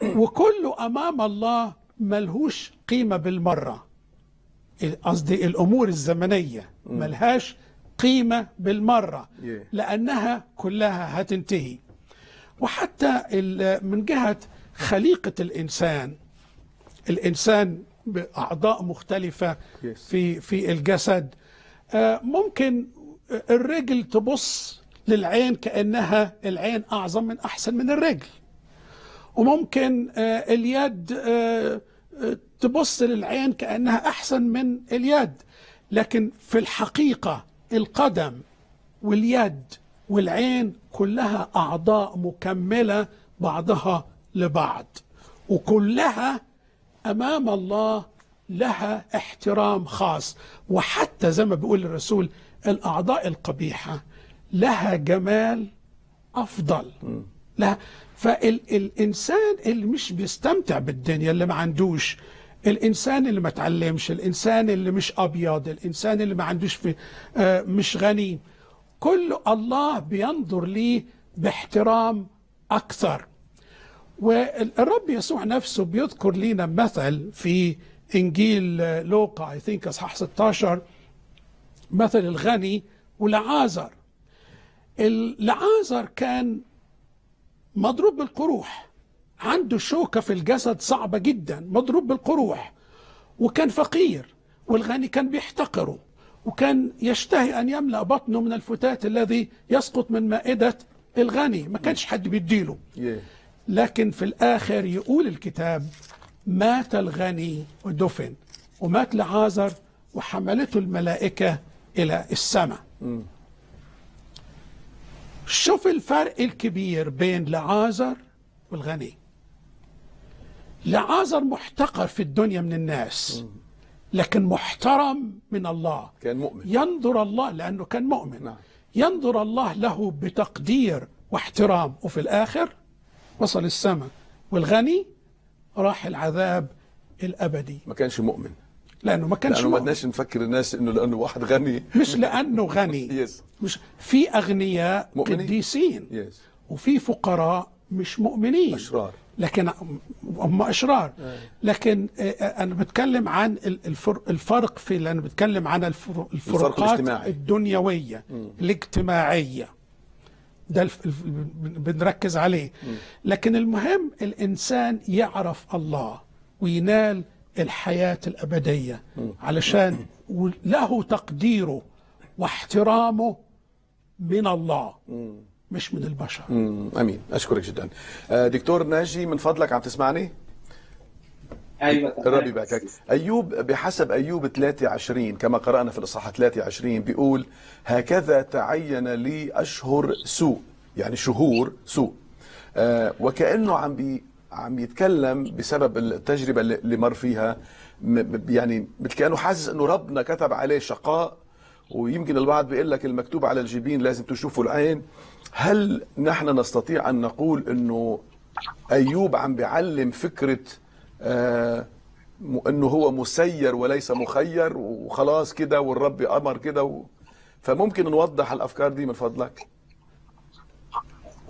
وكله أمام الله ملهوش قيمة بالمرة. قصدي الأمور الزمنية ملهاش قيمة بالمرة، لأنها كلها هتنتهي. وحتى من جهة خليقة الإنسان، الإنسان بأعضاء مختلفة في في الجسد، ممكن الرجل تبص للعين كأنها العين أعظم من أحسن من الرجل، وممكن اليد تبص للعين كأنها أحسن من اليد، لكن في الحقيقة القدم واليد والعين كلها أعضاء مكملة بعضها لبعض، وكلها أمام الله لها احترام خاص. وحتى زي ما بيقول الرسول، الأعضاء القبيحة لها جمال أفضل لها. فالإنسان اللي مش بيستمتع بالدنيا، اللي ما عندوش، الإنسان اللي ما تعلمش، الإنسان اللي مش أبيض، الإنسان اللي ما عندوش، في آه مش غني، كل الله بينظر ليه باحترام أكثر. والرب يسوع نفسه بيذكر لينا مثل في إنجيل لوقا I think أصحاح ستة عشر، مثل الغني ولعازر. لعازر كان مضروب بالقروح، عنده شوكة في الجسد صعبة جدا، مضروب بالقروح، وكان فقير، والغني كان بيحتقره، وكان يشتهي أن يملأ بطنه من الفتات الذي يسقط من مائدة الغني، ما كانش حد بيديله. لكن في الآخر يقول الكتاب: مات الغني ودفن، ومات لعازر وحملته الملائكة إلى السماء. شوف الفرق الكبير بين لعازر والغني. لعازر محتقر في الدنيا من الناس، لكن محترم من الله، كان مؤمن، ينظر الله لأنه كان مؤمن. نعم. ينظر الله له بتقدير واحترام، وفي الآخر وصل السماء. والغني راح العذاب الأبدي، ما كانش مؤمن، لأنه ما كانش لأنه مؤمن. ما بدناش نفكر الناس إنه لأنه واحد غني، مش لأنه غني. مش في أغنياء قديسين، وفي فقراء مش مؤمنين، أشرار، لكن هم أشرار. لكن أنا بتكلم عن الفرق في، لأن بتكلم عن الفروقات الدنيوية الاجتماعية، ده بنركز عليه. لكن المهم الإنسان يعرف الله وينال الحياة الأبدية، علشان له تقديره واحترامه من الله مش من البشر. امين. اشكرك جدا دكتور ناجي. من فضلك عم تسمعني؟ ايوه. الرب يباركك. ايوب بحسب ايوب ثلاثة وعشرين كما قرانا في الاصحاح ثلاثة وعشرين بيقول: هكذا تعين لي اشهر سوء، يعني شهور سوء. آه وكانه عم بي عم يتكلم بسبب التجربه اللي مر فيها، يعني كانه حاسس انه ربنا كتب عليه شقاء. ويمكن البعض بيقول لك المكتوب على الجبين لازم تشوفوا العين. هل نحن نستطيع أن نقول أنه أيوب عم بيعلم فكرة آه أنه هو مسير وليس مخير، وخلاص كده والرب أمر كده و... فممكن نوضح الأفكار دي من فضلك؟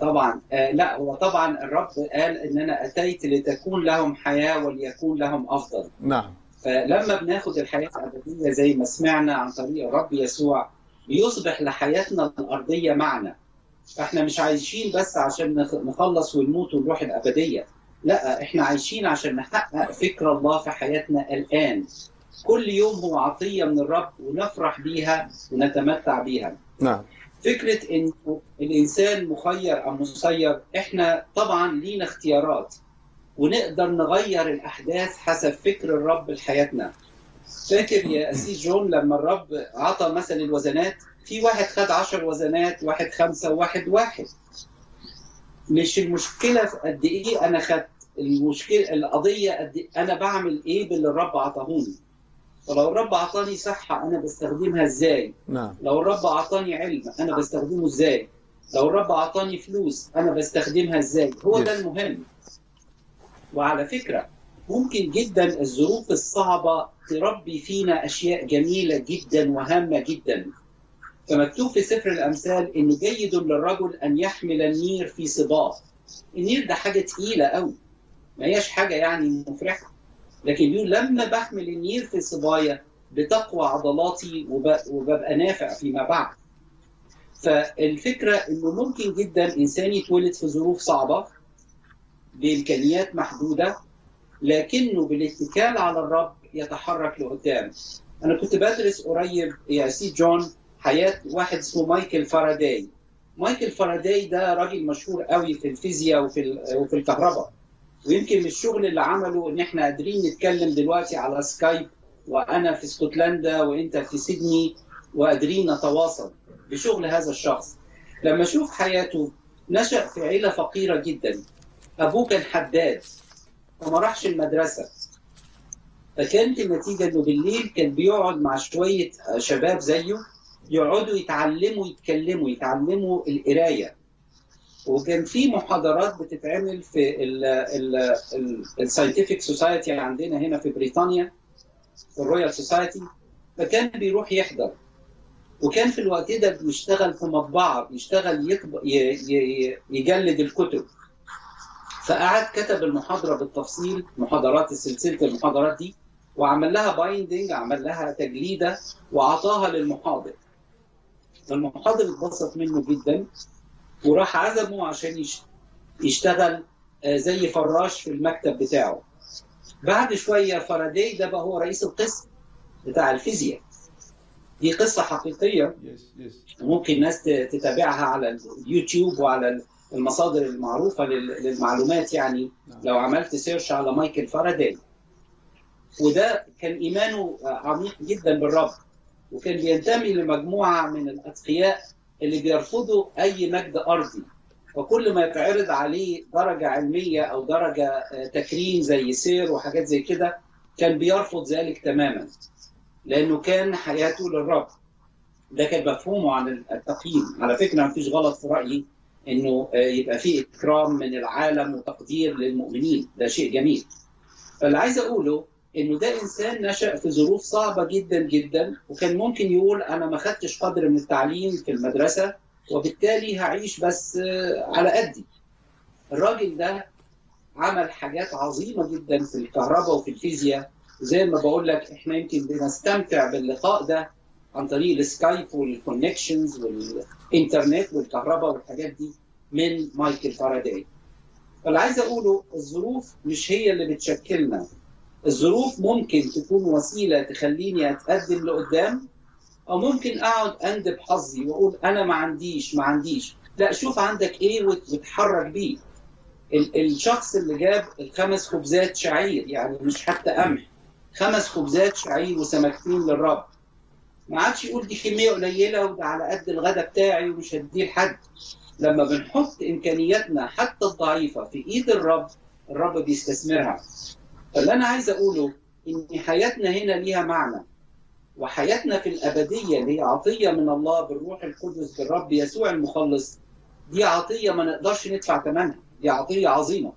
طبعا. آه لا، وطبعا الرب قال إن أنا أتيت لتكون لهم حياة وليكون لهم أفضل. نعم. فلما بناخد الحياة الأبدية زي ما سمعنا عن طريق الرب يسوع، بيصبح لحياتنا الأرضية معنى. احنا مش عايشين بس عشان نخلص ونموت ونروح الابديه، لا احنا عايشين عشان نحقق فكر الله في حياتنا الان. كل يوم هو عطيه من الرب ونفرح بيها ونتمتع بيها. نعم. فكره ان الانسان مخير او مسير، احنا طبعا لينا اختيارات ونقدر نغير الاحداث حسب فكر الرب لحياتنا. فاكر يا أسيس جون لما الرب عطى مثل الوزنات، في واحد خد عشر وزنات، واحد خمسة، وواحد واحد. مش المشكلة في قد إيه أنا خدت، المشكلة القضية قد أنا بعمل إيه باللي الرب عطاهوني. فلو الرب عطاني صحة أنا بستخدمها إزاي؟ لو الرب عطاني علم أنا بستخدمه إزاي؟ لو الرب عطاني فلوس أنا بستخدمها إزاي؟ هو ده المهم. وعلى فكرة ممكن جدا الظروف الصعبة تربي فينا أشياء جميلة جدا وهامة جدا. فمكتوب في سفر الأمثال إنه جيد للرجل أن يحمل النير في صباه. النير ده حاجة تقيلة قوي، ما هياش حاجة يعني مفرحة، لكن يقول لما بحمل النير في صبايا بتقوى عضلاتي وببقى نافع فيما بعد. فالفكرة إنه ممكن جدا إنسان يتولد في ظروف صعبة بإمكانيات محدودة، لكنه بالاتكال على الرب يتحرك لقدام. أنا كنت بدرس قريب يا سي جون حياة واحد اسمه مايكل فاراداي. مايكل فاراداي ده راجل مشهور قوي في الفيزياء وفي وفي الكهرباء، ويمكن من الشغل اللي عمله إن إحنا قادرين نتكلم دلوقتي على سكايب، وأنا في اسكتلندا وأنت في سيدني، وقادرين نتواصل بشغل هذا الشخص. لما أشوف حياته، نشأ في عيلة فقيرة جدا، أبوه كان حداد فما راحش المدرسة، فكانت النتيجة إنه بالليل كان بيقعد مع شوية شباب زيه، يقعدوا يتعلموا يتكلموا يتعلموا القراية. وكان في محاضرات بتتعمل في الساينتفك سوسايتي عندنا هنا في بريطانيا، في الرويال سوسايتي، فكان بيروح يحضر. وكان في الوقت ده بيشتغل في مطبعة، بيشتغل يجلد الكتب. فقعد كتب المحاضرة بالتفصيل، محاضرات السلسلة المحاضرات دي، وعمل لها بايندنج، عمل لها تجليدة وعطاها للمحاضر. فالمحاضر اتبسط منه جدا وراح عزمه عشان يشتغل زي فراش في المكتب بتاعه. بعد شوية فاراداي ده بقى هو رئيس القسم بتاع الفيزياء. دي قصة حقيقية ممكن ناس تتابعها على اليوتيوب وعلى المصادر المعروفة للمعلومات، يعني لو عملت سيرش على مايكل فاراداي. وده كان إيمانه عميق جدا بالرب، وكان بينتمي لمجموعة من الأتقياء اللي بيرفضوا أي مجد أرضي، وكل ما يتعرض عليه درجة علمية أو درجة تكريم زي سير وحاجات زي كده كان بيرفض ذلك تماما، لأنه كان حياته للرب. ده كان مفهومه عن التقييم. على فكرة ما فيش غلط في رأيي إنه يبقى فيه إكرام من العالم وتقدير للمؤمنين، ده شيء جميل. فاللي عايز أقوله إنه ده إنسان نشأ في ظروف صعبة جدا جدا، وكان ممكن يقول أنا ما خدتش قدر من التعليم في المدرسة وبالتالي هعيش بس على قدي. الراجل ده عمل حاجات عظيمة جدا في الكهرباء وفي الفيزياء. زي ما بقول لك إحنا يمكن بنستمتع باللقاء ده عن طريق السكايب والكونكشنز والإنترنت والكهرباء والحاجات دي من مايكل فاراداي. فاللي عايز أقوله الظروف مش هي اللي بتشكلنا. الظروف ممكن تكون وسيلة تخليني أتقدم لقدام، أو ممكن أقعد أندب حظي وأقول أنا ما عنديش ما عنديش لا، شوف عندك إيه وتتحرك بيه. الشخص اللي جاب الخمس خبزات شعير، يعني مش حتى قمح، خمس خبزات شعير وسمكتين للرب، ما عادش يقول دي كمية قليلة وده على قد الغداء بتاعي ومش هديه لحد. لما بنحط إمكانياتنا حتى الضعيفة في إيد الرب، الرب بيستثمرها. فاللي أنا عايز أقوله إن حياتنا هنا ليها معنى، وحياتنا في الأبدية اللي هي عطية من الله بالروح القدس بالرب يسوع المخلص، دي عطية ما نقدرش ندفع ثمنها، دي عطية عظيمة.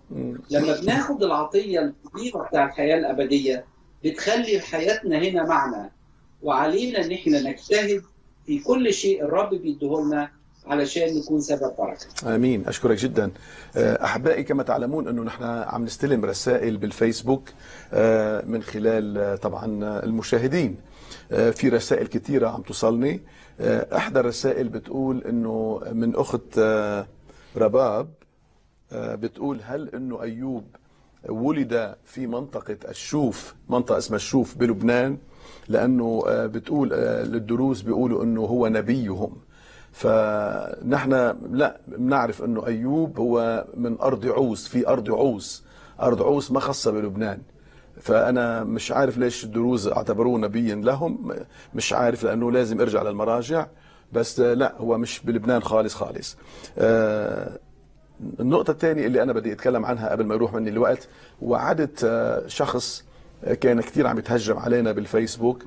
لما بناخد العطية الكبيرة بتاع الحياة الأبدية بتخلي حياتنا هنا معنى، وعلينا إن إحنا نجتهد في كل شيء الرب بيديهولنا علشان نكون سبب بركه. امين. اشكرك جدا. احبائي كما تعلمون انه نحن عم نستلم رسائل بالفيسبوك من خلال طبعا المشاهدين. في رسائل كثيره عم توصلني. احدى الرسائل بتقول انه من اخت رباب، بتقول هل انه ايوب ولد في منطقه الشوف، منطقه اسمها الشوف بلبنان؟ لانه بتقول للدروز بيقولوا انه هو نبيهم، فنحن لا بنعرف انه ايوب هو من ارض عوز، في ارض عوز، ارض عوز ما خاصه بلبنان. فانا مش عارف ليش الدروز اعتبروه نبيا لهم، مش عارف، لانه لازم ارجع للمراجع، بس لا هو مش بلبنان خالص خالص. النقطه الثانيه اللي انا بدي اتكلم عنها قبل ما يروح مني الوقت، وعدت شخص كان كثير عم يتهجم علينا بالفيسبوك،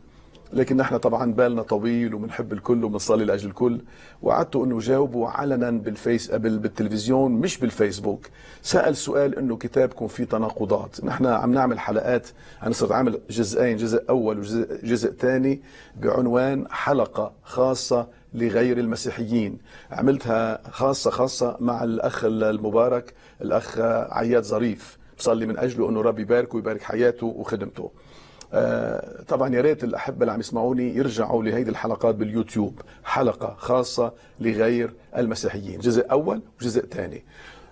لكن نحن طبعا بالنا طويل وبنحب الكل وبنصلي لاجل الكل، وعدته انه جاوبه علنا بالفيس بالتلفزيون مش بالفيسبوك. سال سؤال انه كتابكم فيه تناقضات، نحن عم نعمل حلقات، انا صرت عامل جزئين، جزء اول وجزء جزء ثاني بعنوان حلقه خاصه لغير المسيحيين، عملتها خاصه خاصه مع الاخ المبارك الاخ عياد ظريف، بصلي من اجله انه ربي يباركه ويبارك حياته وخدمته. آه طبعا يا ريت الاحبه اللي عم يسمعوني يرجعوا لهيدي الحلقات باليوتيوب، حلقه خاصه لغير المسيحيين، جزء اول وجزء ثاني.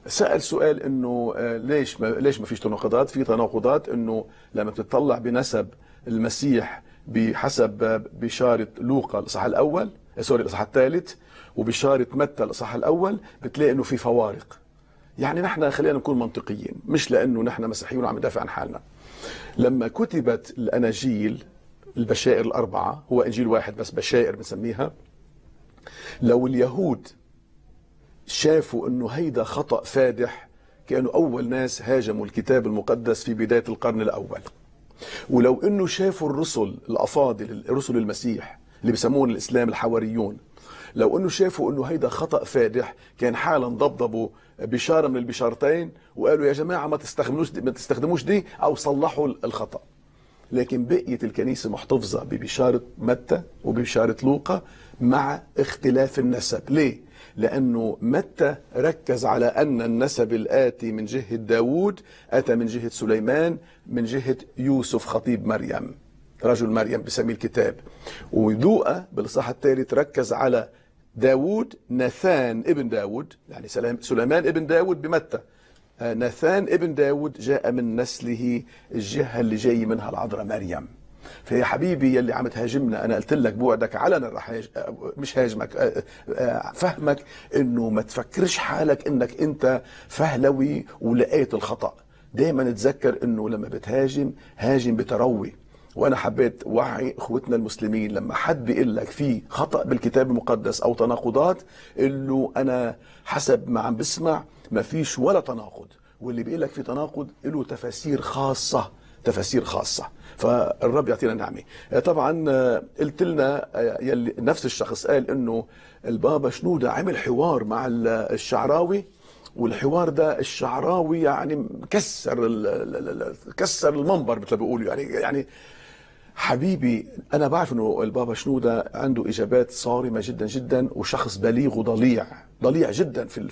سال سؤال انه آه ليش ما ليش ما فيش تناقضات؟ في تناقضات، انه لما بتطلع بنسب المسيح بحسب بشاره لوقا الاصحاح الاول، سوري الاصحاح الثالث، وبشاره متى الاصحاح الاول، بتلاقي انه في فوارق. يعني نحن خلينا نكون منطقيين، مش لانه نحن مسيحيين وعم ندافع عن حالنا. لما كتبت الاناجيل البشائر الاربعه، هو انجيل واحد بس بشائر بنسميها، لو اليهود شافوا انه هيدا خطا فادح كانوا اول ناس هاجموا الكتاب المقدس في بدايه القرن الاول. ولو انه شافوا الرسل الافاضل، رسل المسيح اللي بسمون الاسلام الحواريون، لو انه شافوا انه هيدا خطا فادح كان حالا ضبضبوا بشاره من البشارتين وقالوا يا جماعه ما تستخدموش ما تستخدموش دي، او صلحوا الخطا. لكن بقيت الكنيسه محتفظه ببشاره متى وبشاره لوقا مع اختلاف النسب. ليه؟ لانه متى ركز على ان النسب الاتي من جهه داوود اتى من جهه سليمان من جهه يوسف خطيب مريم، رجل مريم بسمي الكتاب. ولوقا بالاصحاح الثالث ركز على داود، ناثان ابن داود، يعني سليمان ابن داود بمتى، ناثان ابن داود جاء من نسله، الجهة اللي جاي منها العذراء مريم. فيا حبيبي يلي عم تهاجمنا، أنا قلت لك بوعدك علنا رح هاج... مش هاجمك، فهمك إنه ما تفكرش حالك إنك أنت فهلوي ولقيت الخطأ. دايما تذكر إنه لما بتهاجم هاجم بتروي. وانا حبيت وعي اخوتنا المسلمين لما حد بيقول لك في خطا بالكتاب المقدس او تناقضات، انه انا حسب ما عم بسمع ما فيش ولا تناقض، واللي بيقول لك في تناقض له تفاسير خاصه، تفاسير خاصه. فالرب يعطينا نعمه. طبعا قلت لنا يلي نفس الشخص قال انه البابا شنوده عمل حوار مع الشعراوي، والحوار ده الشعراوي يعني كسر كسر المنبر مثل ما بيقولوا، يعني يعني حبيبي انا بعرف انه البابا شنوده عنده اجابات صارمه جدا جدا، وشخص بليغ وضليع، ضليع جدا في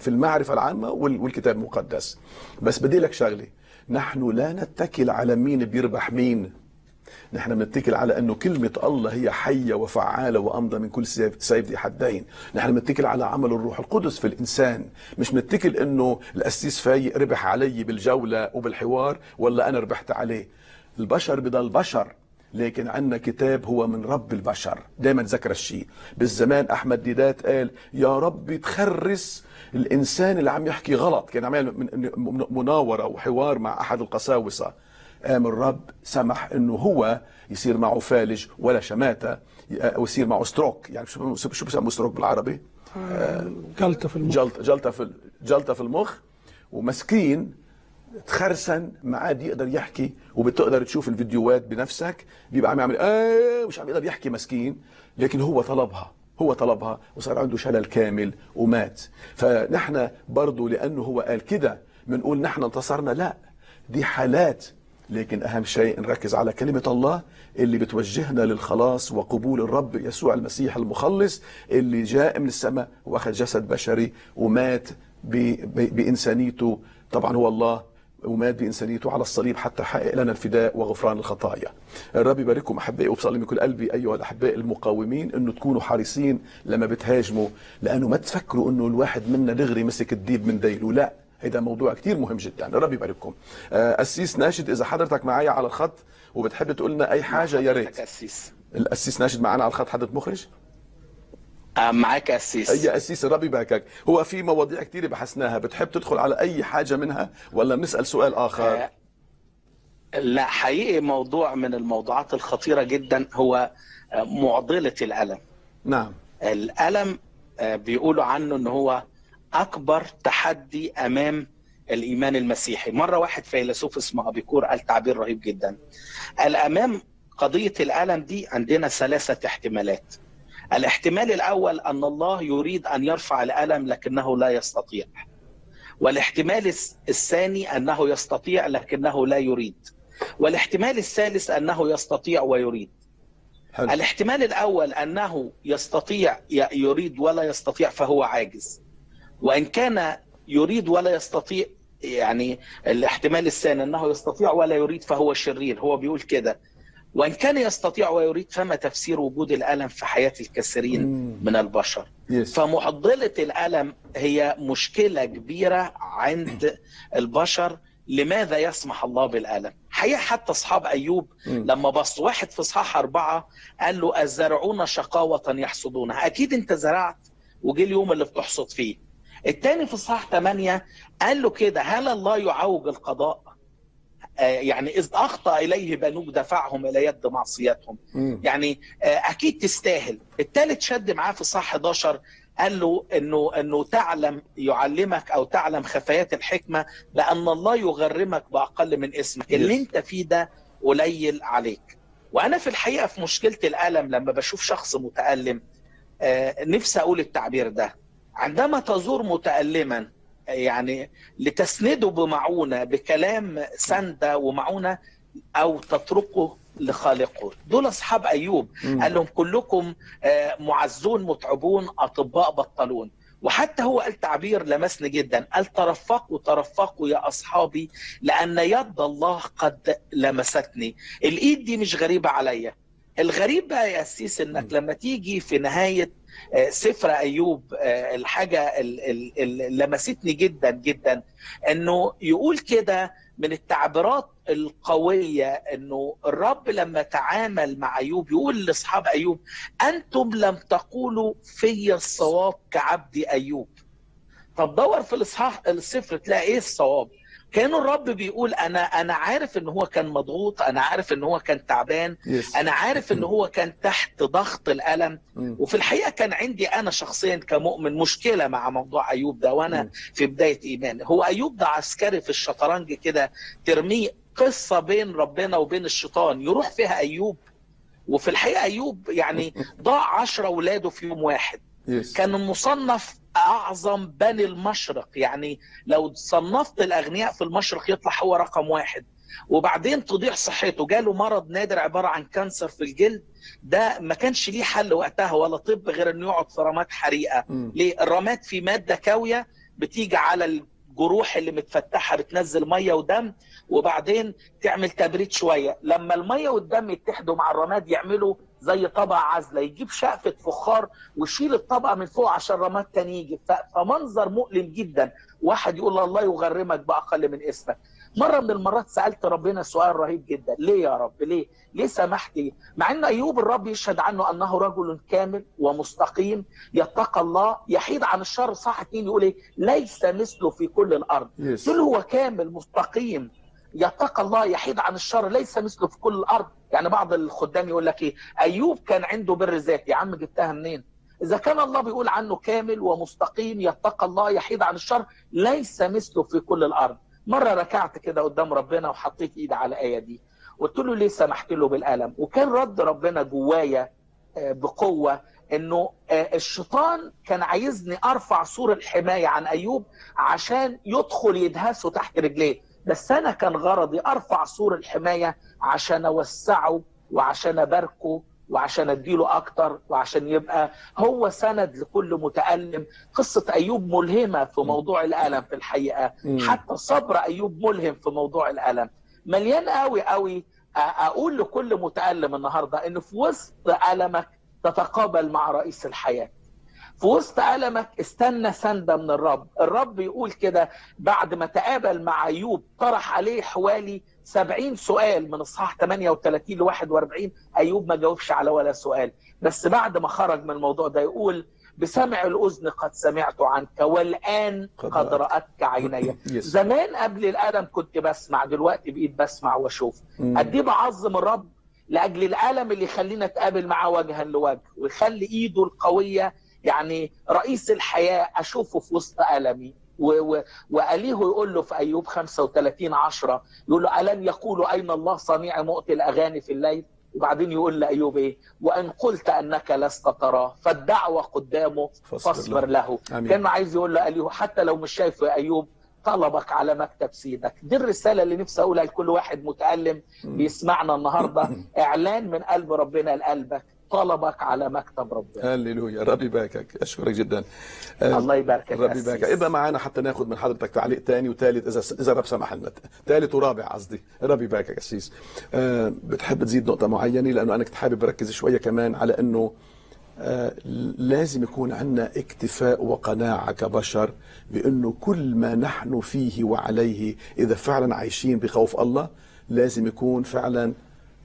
في المعرفه العامه والكتاب المقدس. بس بدي لك شغله، نحن لا نتكل على مين بيربح مين، نحن بنتكل على انه كلمه الله هي حيه وفعاله وامضى من كل سيف ذي حدين. نحن بنتكل على عمل الروح القدس في الانسان، مش بنتكل انه القسيس فايق ربح علي بالجوله وبالحوار ولا انا ربحت عليه. البشر بضل بشر، لكن عندنا كتاب هو من رب البشر. دائما ذكر الشيء بالزمان احمد ديدات قال يا ربي تخرس الانسان اللي عم يحكي غلط. كان عم يعمل مناوره وحوار مع احد القساوسه، قام الرب سمح انه هو يصير معه فالج ولا شماته، او يصير معه ستروك. يعني شو شو بسموه ستروك بالعربي؟ آه جلطه في المخ، جلطه جلطه في جلطه في المخ، ومسكين تخرسن ما عاد يقدر يحكي. وبتقدر تشوف الفيديوهات بنفسك، بيبقى عم يعمل آه مش عم يقدر يحكي مسكين، لكن هو طلبها، هو طلبها وصار عنده شلل كامل ومات. فنحن برضه لانه هو قال كده بنقول نحن انتصرنا، لا، دي حالات لكن أهم شيء نركز على كلمة الله اللي بتوجهنا للخلاص وقبول الرب يسوع المسيح المخلص اللي جاء من السماء واخذ جسد بشري ومات بإنسانيته. طبعا هو الله، ومات بإنسانيته على الصليب حتى حقق لنا الفداء وغفران الخطايا. الرب يبارككم أحبائي، وبصلي من كل قلبي أيها الأحباء المقاومين إنه تكونوا حريصين لما بتهاجموا، لأنه ما تفكروا إنه الواحد منا دغري مسك الديب من ديله، لا، هيدا موضوع كتير مهم جدا. الرب يبارككم. أسيس ناشد، إذا حضرتك معايا على الخط وبتحب تقول لنا أي حاجة يا ريت. الأسيس ناشد معانا على الخط، حضرتك مخرج؟ معاك أسيس. أي أسيس، الرب يباركك. هو في مواضيع كتير بحثناها، بتحب تدخل على أي حاجة منها ولا بنسأل سؤال آخر؟ لا، حقيقي موضوع من الموضوعات الخطيرة جدا هو معضلة الألم. نعم. الألم بيقولوا عنه إن هو أكبر تحدي أمام الإيمان المسيحي. مرة واحد فيلسوف اسمه أبيكور قال تعبير رهيب جدا، قال أمام قضية الألم دي عندنا ثلاثة احتمالات. الاحتمال الأول أن الله يريد أن يرفع الألم لكنه لا يستطيع، والاحتمال الثاني أنه يستطيع لكنه لا يريد، والاحتمال الثالث أنه يستطيع ويريد. حلو. الاحتمال الأول أنه يستطيع يريد ولا يستطيع فهو عاجز، وإن كان يريد ولا يستطيع، يعني الاحتمال الثاني أنه يستطيع ولا يريد فهو شرير، هو بيقول كده. وإن كان يستطيع ويريد فما تفسير وجود الألم في حياة الكثيرين من البشر. فمعضلة الألم هي مشكلة كبيرة عند البشر، لماذا يسمح الله بالألم؟ حقيقة حتى أصحاب أيوب لما بص واحد في إصحاح أربعة قال له أزرعون شقاوة يحصدونها، أكيد أنت زرعت وجي اليوم اللي بتحصد فيه. الثاني في إصحاح ثمانية قال له كده، هل الله يعوج القضاء؟ يعني إذ أخطأ إليه بنوك دفعهم إلى يد معصيتهم. مم. يعني أكيد تستاهل. الثالث شد معاه في صح حداشر قال له إنه إنه تعلم يعلمك أو تعلم خفايات الحكمة لأن الله يغرمك بأقل من اسمك. اللي أنت فيه ده قليل عليك. وأنا في الحقيقة في مشكلة الألم لما بشوف شخص متألم نفسي أقول التعبير ده، عندما تزور متألماً يعني لتسنده بمعونة بكلام سندة ومعونة أو تتركه لخالقه. دول أصحاب أيوب، قال لهم كلكم معزون متعبون أطباء بطلون. وحتى هو قال تعبير لمسني جدا، قال ترفقوا ترفقوا يا أصحابي لأن يد الله قد لمستني. الإيد دي مش غريبة عليا. الغريبة يا أسيس إنك لما تيجي في نهاية سفر أيوب الحاجة اللي لمستني جدا جدا إنه يقول كده، من التعبيرات القوية إنه الرب لما تعامل مع أيوب يقول لأصحاب أيوب أنتم لم تقولوا في الصواب كعبد أيوب. طب دور في الإصحاح السفر تلاقي إيه الصواب؟ كان الرب بيقول أنا أنا عارف إن هو كان مضغوط، أنا عارف إن هو كان تعبان، yes. أنا عارف إن هو كان تحت ضغط الألم. mm. وفي الحقيقة كان عندي أنا شخصيا كمؤمن مشكلة مع موضوع أيوب ده وأنا mm. في بداية إيماني. هو أيوب ده عسكري في الشطرنج كده، ترميه قصة بين ربنا وبين الشيطان يروح فيها أيوب. وفي الحقيقة أيوب يعني ضاع عشرة أولاده في يوم واحد. yes. كان المصنف أعظم بني المشرق، يعني لو صنفت الأغنياء في المشرق يطلع هو رقم واحد. وبعدين تضيع صحته، جاله مرض نادر عبارة عن كانسر في الجلد، ده ما كانش ليه حل وقتها ولا طب غير أنه يقعد في رماد حريقة. م. ليه؟ الرماد في مادة كاوية بتيجي على الجروح اللي متفتحة بتنزل مية ودم وبعدين تعمل تبريد شوية، لما المية والدم يتحدوا مع الرماد يعملوا زي طبقة عازلة، يجيب شقفة فخار ويشيل الطبقة من فوق عشان رماد تاني يجي. فمنظر مؤلم جدا، واحد يقول الله يغرمك بأقل من اسمك. مرة من المرات سألت ربنا سؤال رهيب جدا، ليه يا رب؟ ليه؟ ليه سمحتي؟ مع أن أيوب الرب يشهد عنه أنه رجل كامل ومستقيم يتقى الله يحيد عن الشر. صح اتنين يقول إيه؟ ليس مثله في كل الأرض. دول هو كامل مستقيم يتقى الله يحيد عن الشر ليس مثله في كل الأرض. يعني بعض الخدام يقول لك ايه، ايوب كان عنده بر ذاتي. يا عم جبتها منين؟ اذا كان الله بيقول عنه كامل ومستقيم يتقى الله يحيد عن الشر ليس مثله في كل الارض. مره ركعت كده قدام ربنا وحطيت ايدي على الايه دي، قلت له ليه سمحت له بالالم؟ وكان رد ربنا جوايا بقوه انه الشيطان كان عايزني ارفع سور الحمايه عن ايوب عشان يدخل يدهسه تحت رجليه. بس أنا كان غرضي أرفع سور الحماية عشان أوسعه وعشان أباركه وعشان أديله أكتر وعشان يبقى هو سند لكل متألم. قصة أيوب ملهمة في موضوع الألم في الحقيقة، حتى صبر أيوب ملهم في موضوع الألم، مليان قوي قوي. أقول لكل متألم النهاردة إن في وسط ألمك تتقابل مع رئيس الحياة، في وسط ألمك استنى سنده من الرب. الرب يقول كده بعد ما تقابل مع أيوب، طرح عليه حوالي سبعين سؤال من الصحاح ثمانية وثلاثين ل واحد وأربعين، أيوب ما جاوبش على ولا سؤال. بس بعد ما خرج من الموضوع ده يقول بسمع الأذن قد سمعت عنك والآن قد رأتك عيني. زمان قبل الألم كنت بسمع، دلوقتي بقيت بسمع واشوف. قد ايه بعظم الرب لأجل الألم اللي يخلينا نتقابل معاه وجها لوجه، ويخلي إيده القوية يعني رئيس الحياة أشوفه في وسط ألمي. وأليه يقول له في أيوب خمسة وثلاثين عشرة، يقول له ألن يقولوا أين الله صنيع مؤتي الأغاني في الليل، وبعدين يقول لأيوب إيه، وإن قلت أنك لست تراه فالدعوة قدامه فاصبر له. كان عايز يقول له أليه حتى لو مش شايفه يا أيوب طلبك على مكتب سيدك. دي الرسالة اللي نفسي أقولها لكل واحد متألم بيسمعنا النهاردة، إعلان من قلب ربنا لقلبك، طلبك على مكتب ربنا. هللويا، ربي يباركك، اشكرك جدا. الله يباركك، ربي يباركك. ابقى معانا حتى ناخد من حضرتك تعليق ثاني وثالث اذا اذا رب سمح لنا، ثالث ورابع قصدي. ربي يباركك أسيس. أه بتحب تزيد نقطه معينه؟ لانه انا كنت حابب اركز شويه كمان على انه أه لازم يكون عندنا اكتفاء وقناعه كبشر بانه كل ما نحن فيه وعليه، اذا فعلا عايشين بخوف الله لازم يكون فعلا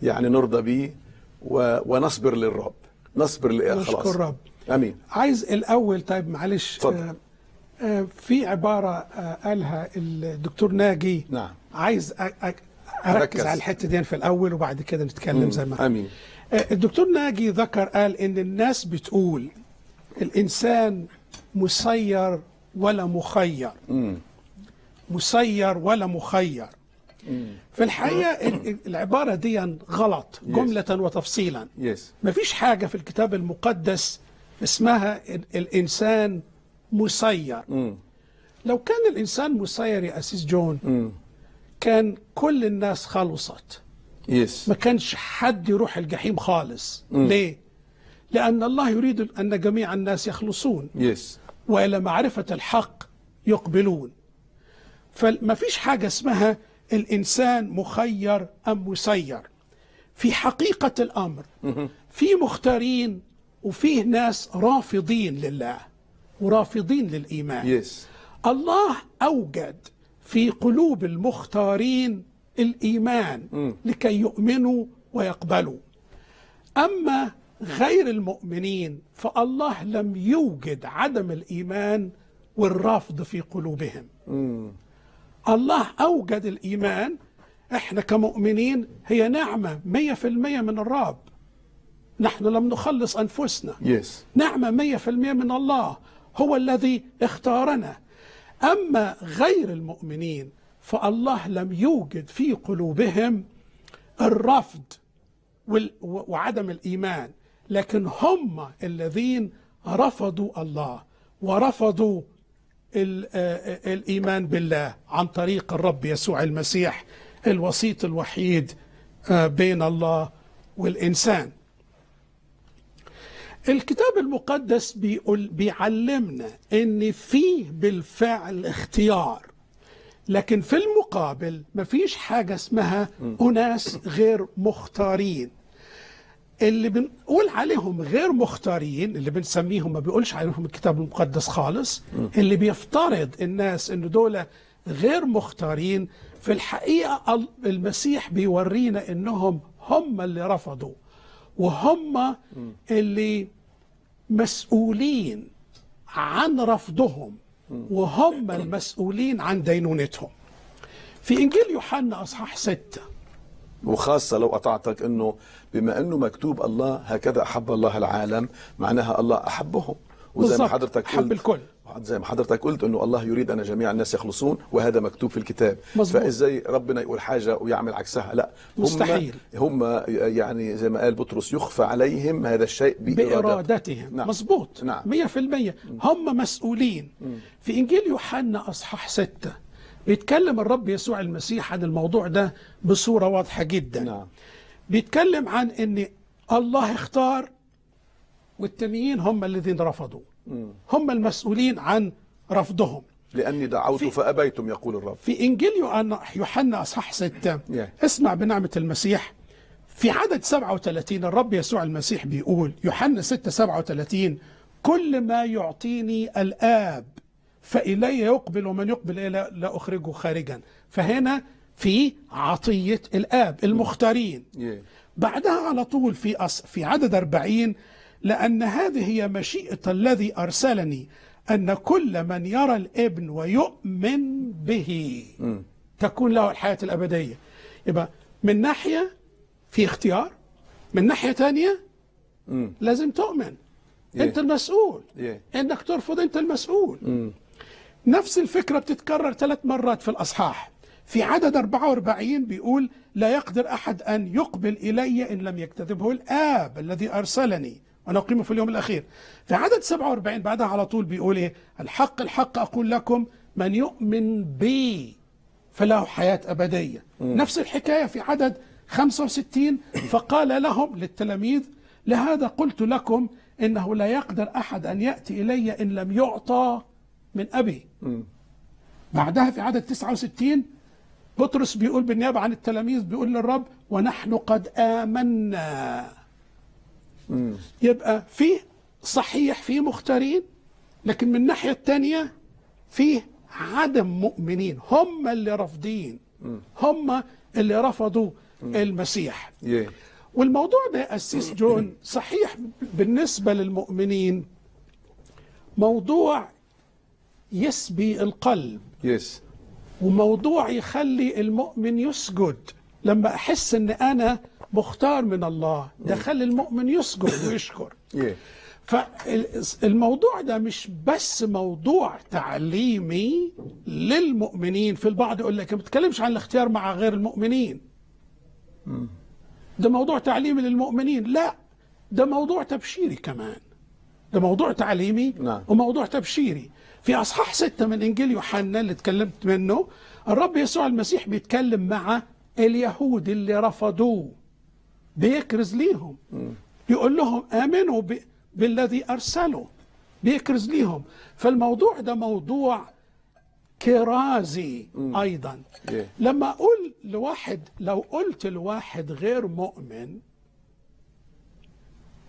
يعني نرضى به ونصبر للرب، نصبر لله خلاص، نشكر رب. امين. عايز الاول طيب معلش آه آه في عباره آه قالها الدكتور ناجي، نعم عايز اركز, أركز. على الحته دي في الاول وبعد كده نتكلم زي ما امين. آه الدكتور ناجي ذكر قال ان الناس بتقول الانسان مسير ولا مخير، مم. مسير ولا مخير. في الحقيقة العبارة دي غلط جملة وتفصيلا. مفيش حاجة في الكتاب المقدس اسمها الإنسان مسير. لو كان الإنسان مسير يا أسيس جون كان كل الناس خلصت، ما كانش حد يروح الجحيم خالص. ليه؟ لأن الله يريد أن جميع الناس يخلصون وإلى معرفة الحق يقبلون. فمفيش حاجة اسمها الإنسان مخير أم مسير. في حقيقة الأمر في مختارين وفيه ناس رافضين لله ورافضين للإيمان. yes. الله أوجد في قلوب المختارين الإيمان لكي يؤمنوا ويقبلوا، أما غير المؤمنين فالله لم يوجد عدم الإيمان والرفض في قلوبهم. الله أوجد الإيمان. إحنا كمؤمنين هي نعمة مية في المية من الرب، نحن لم نخلص أنفسنا. yes. نعمة مية في المية من الله، هو الذي اختارنا. أما غير المؤمنين فالله لم يوجد في قلوبهم الرفض وعدم الإيمان، لكن هم الذين رفضوا الله ورفضوا الإيمان بالله عن طريق الرب يسوع المسيح الوسيط الوحيد بين الله والإنسان. الكتاب المقدس بيقول بيعلمنا إن فيه بالفعل اختيار، لكن في المقابل مفيش حاجة اسمها أناس غير مختارين. اللي بنقول عليهم غير مختارين اللي بنسميهم ما بيقولش عليهم الكتاب المقدس خالص. م. اللي بيفترض الناس ان دول غير مختارين في الحقيقة المسيح بيورينا انهم هم اللي رفضوا وهم م. اللي مسؤولين عن رفضهم م. وهم المسؤولين عن دينونتهم. في انجيل يوحنا اصحاح ستة، وخاصة لو قطعتك، انه بما انه مكتوب الله هكذا احب الله العالم، معناها الله احبهم. وزي ما حضرتك قلت، احب الكل، زي ما حضرتك قلت انه الله يريد ان جميع الناس يخلصون وهذا مكتوب في الكتاب. مزبوط. فازاي ربنا يقول حاجه ويعمل عكسها؟ لا، هم مستحيل. هم يعني زي ما قال بطرس يخفى عليهم هذا الشيء بارادتهم. نعم. مظبوط، مية في المية. نعم. هم مسؤولين. م. في انجيل يوحنا اصحاح ستة بيتكلم الرب يسوع المسيح عن الموضوع ده بصورة واضحة جدا. نعم. بيتكلم عن ان الله اختار والتانيين هم الذين رفضوا، هم المسؤولين عن رفضهم. لأني دعوت فأبيتم يقول الرب. في إنجيل يوحنا أصحاح ستة اسمع بنعمة المسيح في عدد سبعة وثلاثين الرب يسوع المسيح بيقول يوحنا ستة سبعة وثلاثين كل ما يعطيني الآب فإلي يقبل ومن يقبل إلي لا أخرجه خارجا. فهنا في عطية الآب المختارين. بعدها على طول في في عدد أربعين لأن هذه هي مشيئة الذي أرسلني أن كل من يرى الابن ويؤمن به تكون له الحياة الأبدية. يبقى من ناحية في اختيار، من ناحية تانية لازم تؤمن. أنت المسؤول. أنك ترفض أنت المسؤول. نفس الفكرة بتتكرر ثلاث مرات في الأصحاح. في عدد أربعة وأربعين بيقول لا يقدر أحد أن يقبل إلي إن لم يجتذبه الآب الذي أرسلني وأنا أقيمه في اليوم الأخير. في عدد سبعة وأربعين بعدها على طول بيقول إيه؟ الحق الحق أقول لكم من يؤمن بي فله حياة أبدية. م. نفس الحكاية في عدد خمسة وستين فقال لهم للتلاميذ لهذا قلت لكم إنه لا يقدر أحد أن يأتي إلي إن لم يعطى من أبي. م. بعدها في عدد تسعة وستين بطرس بيقول بالنيابة عن التلاميذ بيقول للرب ونحن قد آمنا. مم. يبقى فيه صحيح فيه مختارين، لكن من الناحية التانية فيه عدم مؤمنين، هم اللي رافضين، هم اللي رفضوا مم. المسيح. yeah. والموضوع ده أسس جون صحيح بالنسبة للمؤمنين موضوع يسبي القلب. yes. وموضوع يخلي المؤمن يسجد. لما أحس أن أنا مختار من الله ده خلي المؤمن يسجد ويشكر. فالموضوع ده مش بس موضوع تعليمي للمؤمنين. في البعض يقول لك ما بتكلمش عن الاختيار مع غير المؤمنين، ده موضوع تعليمي للمؤمنين. لا، ده موضوع تبشيري كمان، ده موضوع تعليمي وموضوع تبشيري. في أصحاح ستة من إنجيل يوحنا اللي اتكلمت منه الرب يسوع المسيح بيتكلم مع اليهود اللي رفضوه، بيكرز ليهم، بيقول لهم آمنوا بالذي أرسله، بيكرز ليهم. فالموضوع ده موضوع كرازي أيضا. لما أقول لواحد، لو قلت لواحد غير مؤمن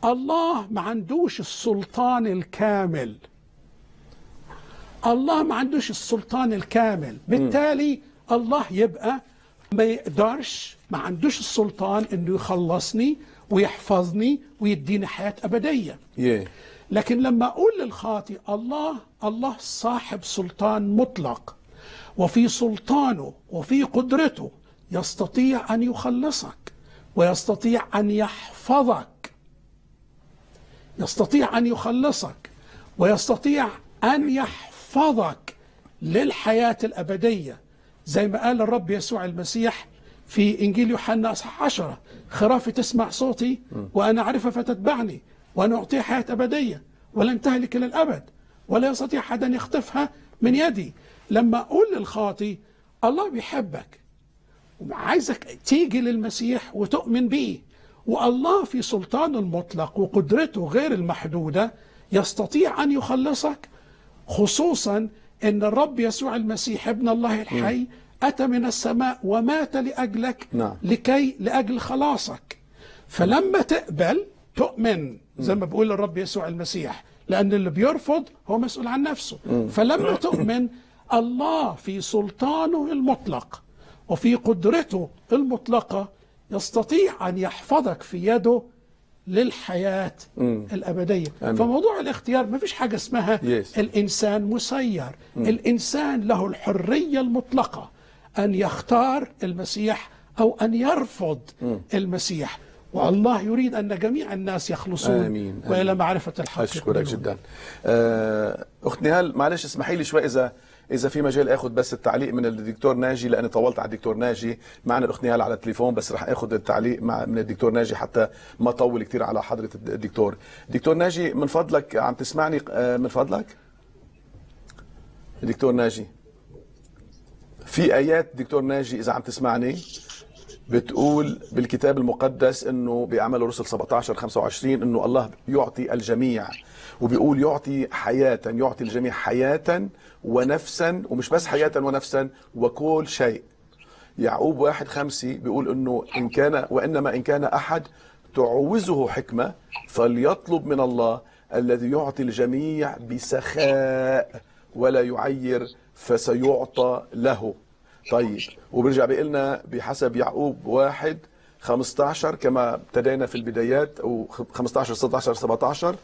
الله ما عندوش السلطان الكامل، الله ما عندوش السلطان الكامل، بالتالي الله يبقى ما يقدرش، ما عندوش السلطان انه يخلصني ويحفظني ويديني حياة أبدية. yeah. لكن لما أقول للخاطئ الله، الله صاحب سلطان مطلق، وفي سلطانه وفي قدرته يستطيع أن يخلصك ويستطيع أن يحفظك، يستطيع أن يخلصك ويستطيع أن يحفظك للحياة الأبدية، زي ما قال الرب يسوع المسيح في إنجيل يوحنا أصحاح عشرة خرافة تسمع صوتي وأنا أعرفها فتتبعني وأنا أعطيها حياة أبدية ولن تهلك إلى الأبد ولا يستطيع أحد أن يخطفها من يدي. لما أقول للخاطي الله بيحبك وعايزك تيجي للمسيح وتؤمن بيه، والله في سلطانه المطلق وقدرته غير المحدودة يستطيع أن يخلصك، خصوصا إن الرب يسوع المسيح ابن الله الحي م. أتى من السماء ومات لأجلك. نعم. لكي لأجل خلاصك. فلما تقبل تؤمن زي ما بيقول الرب يسوع المسيح، لأن اللي بيرفض هو مسؤول عن نفسه. م. فلما تؤمن الله في سلطانه المطلق وفي قدرته المطلقة يستطيع أن يحفظك في يده للحياة مم. الأبدية. أمين. فموضوع الاختيار ما فيش حاجة اسمها yes. الإنسان مسير. مم. الإنسان له الحرية المطلقة أن يختار المسيح أو أن يرفض مم. المسيح، والله يريد أن جميع الناس يخلصون أمين. أمين. وإلى معرفة الحق. أشكرك يقولون. جدا. أخت نهال معلش اسمحي لي شوي إذا إذا في مجال آخد بس التعليق من الدكتور ناجي، لأني طولت على الدكتور ناجي. معنا الأخت نهال على التليفون بس رح آخد التعليق مع من الدكتور ناجي حتى ما أطول كتير على حضرة الدكتور. دكتور ناجي من فضلك عم تسمعني؟ من فضلك دكتور ناجي في آيات دكتور ناجي إذا عم تسمعني بتقول بالكتاب المقدس إنه بأعمال الرسل سبعة عشر خمسة وعشرين إنه الله يعطي الجميع، وبيقول يعطي حياة، يعطي الجميع حياة ونفسا، ومش بس حياة ونفسا وكل شيء. يعقوب واحد خمسة بيقول إنه إن كان وإنما إن كان أحد تعوزه حكمة فليطلب من الله الذي يعطي الجميع بسخاء ولا يعير فسيعطى له. طيب وبرجع بيقلنا بحسب يعقوب واحد خمسة عشر كما ابتدينا في البدايات، أو خمسة عشر ستة عشر سبعة عشر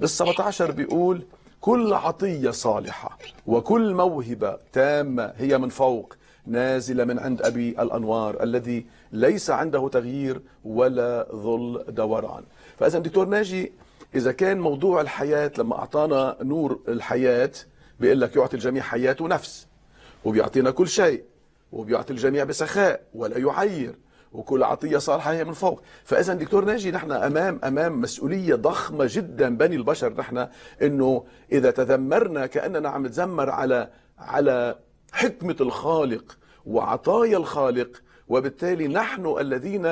بالسبعة عشر بيقول كل عطية صالحة وكل موهبة تامة هي من فوق نازلة من عند أبي الأنوار الذي ليس عنده تغيير ولا ظل دوران. فإذا دكتور ناجي إذا كان موضوع الحياة لما أعطانا نور الحياة بيقول لك يعطي الجميع حياة ونفس، وبيعطينا كل شيء، وبيعطي الجميع بسخاء ولا يعير، وكل عطية صالحة هي من فوق. فإذا دكتور ناجي نحن أمام أمام مسؤولية ضخمة جدا بني البشر نحن، إنه إذا تذمرنا كأننا عم نتذمر على على حكمة الخالق وعطايا الخالق، وبالتالي نحن الذين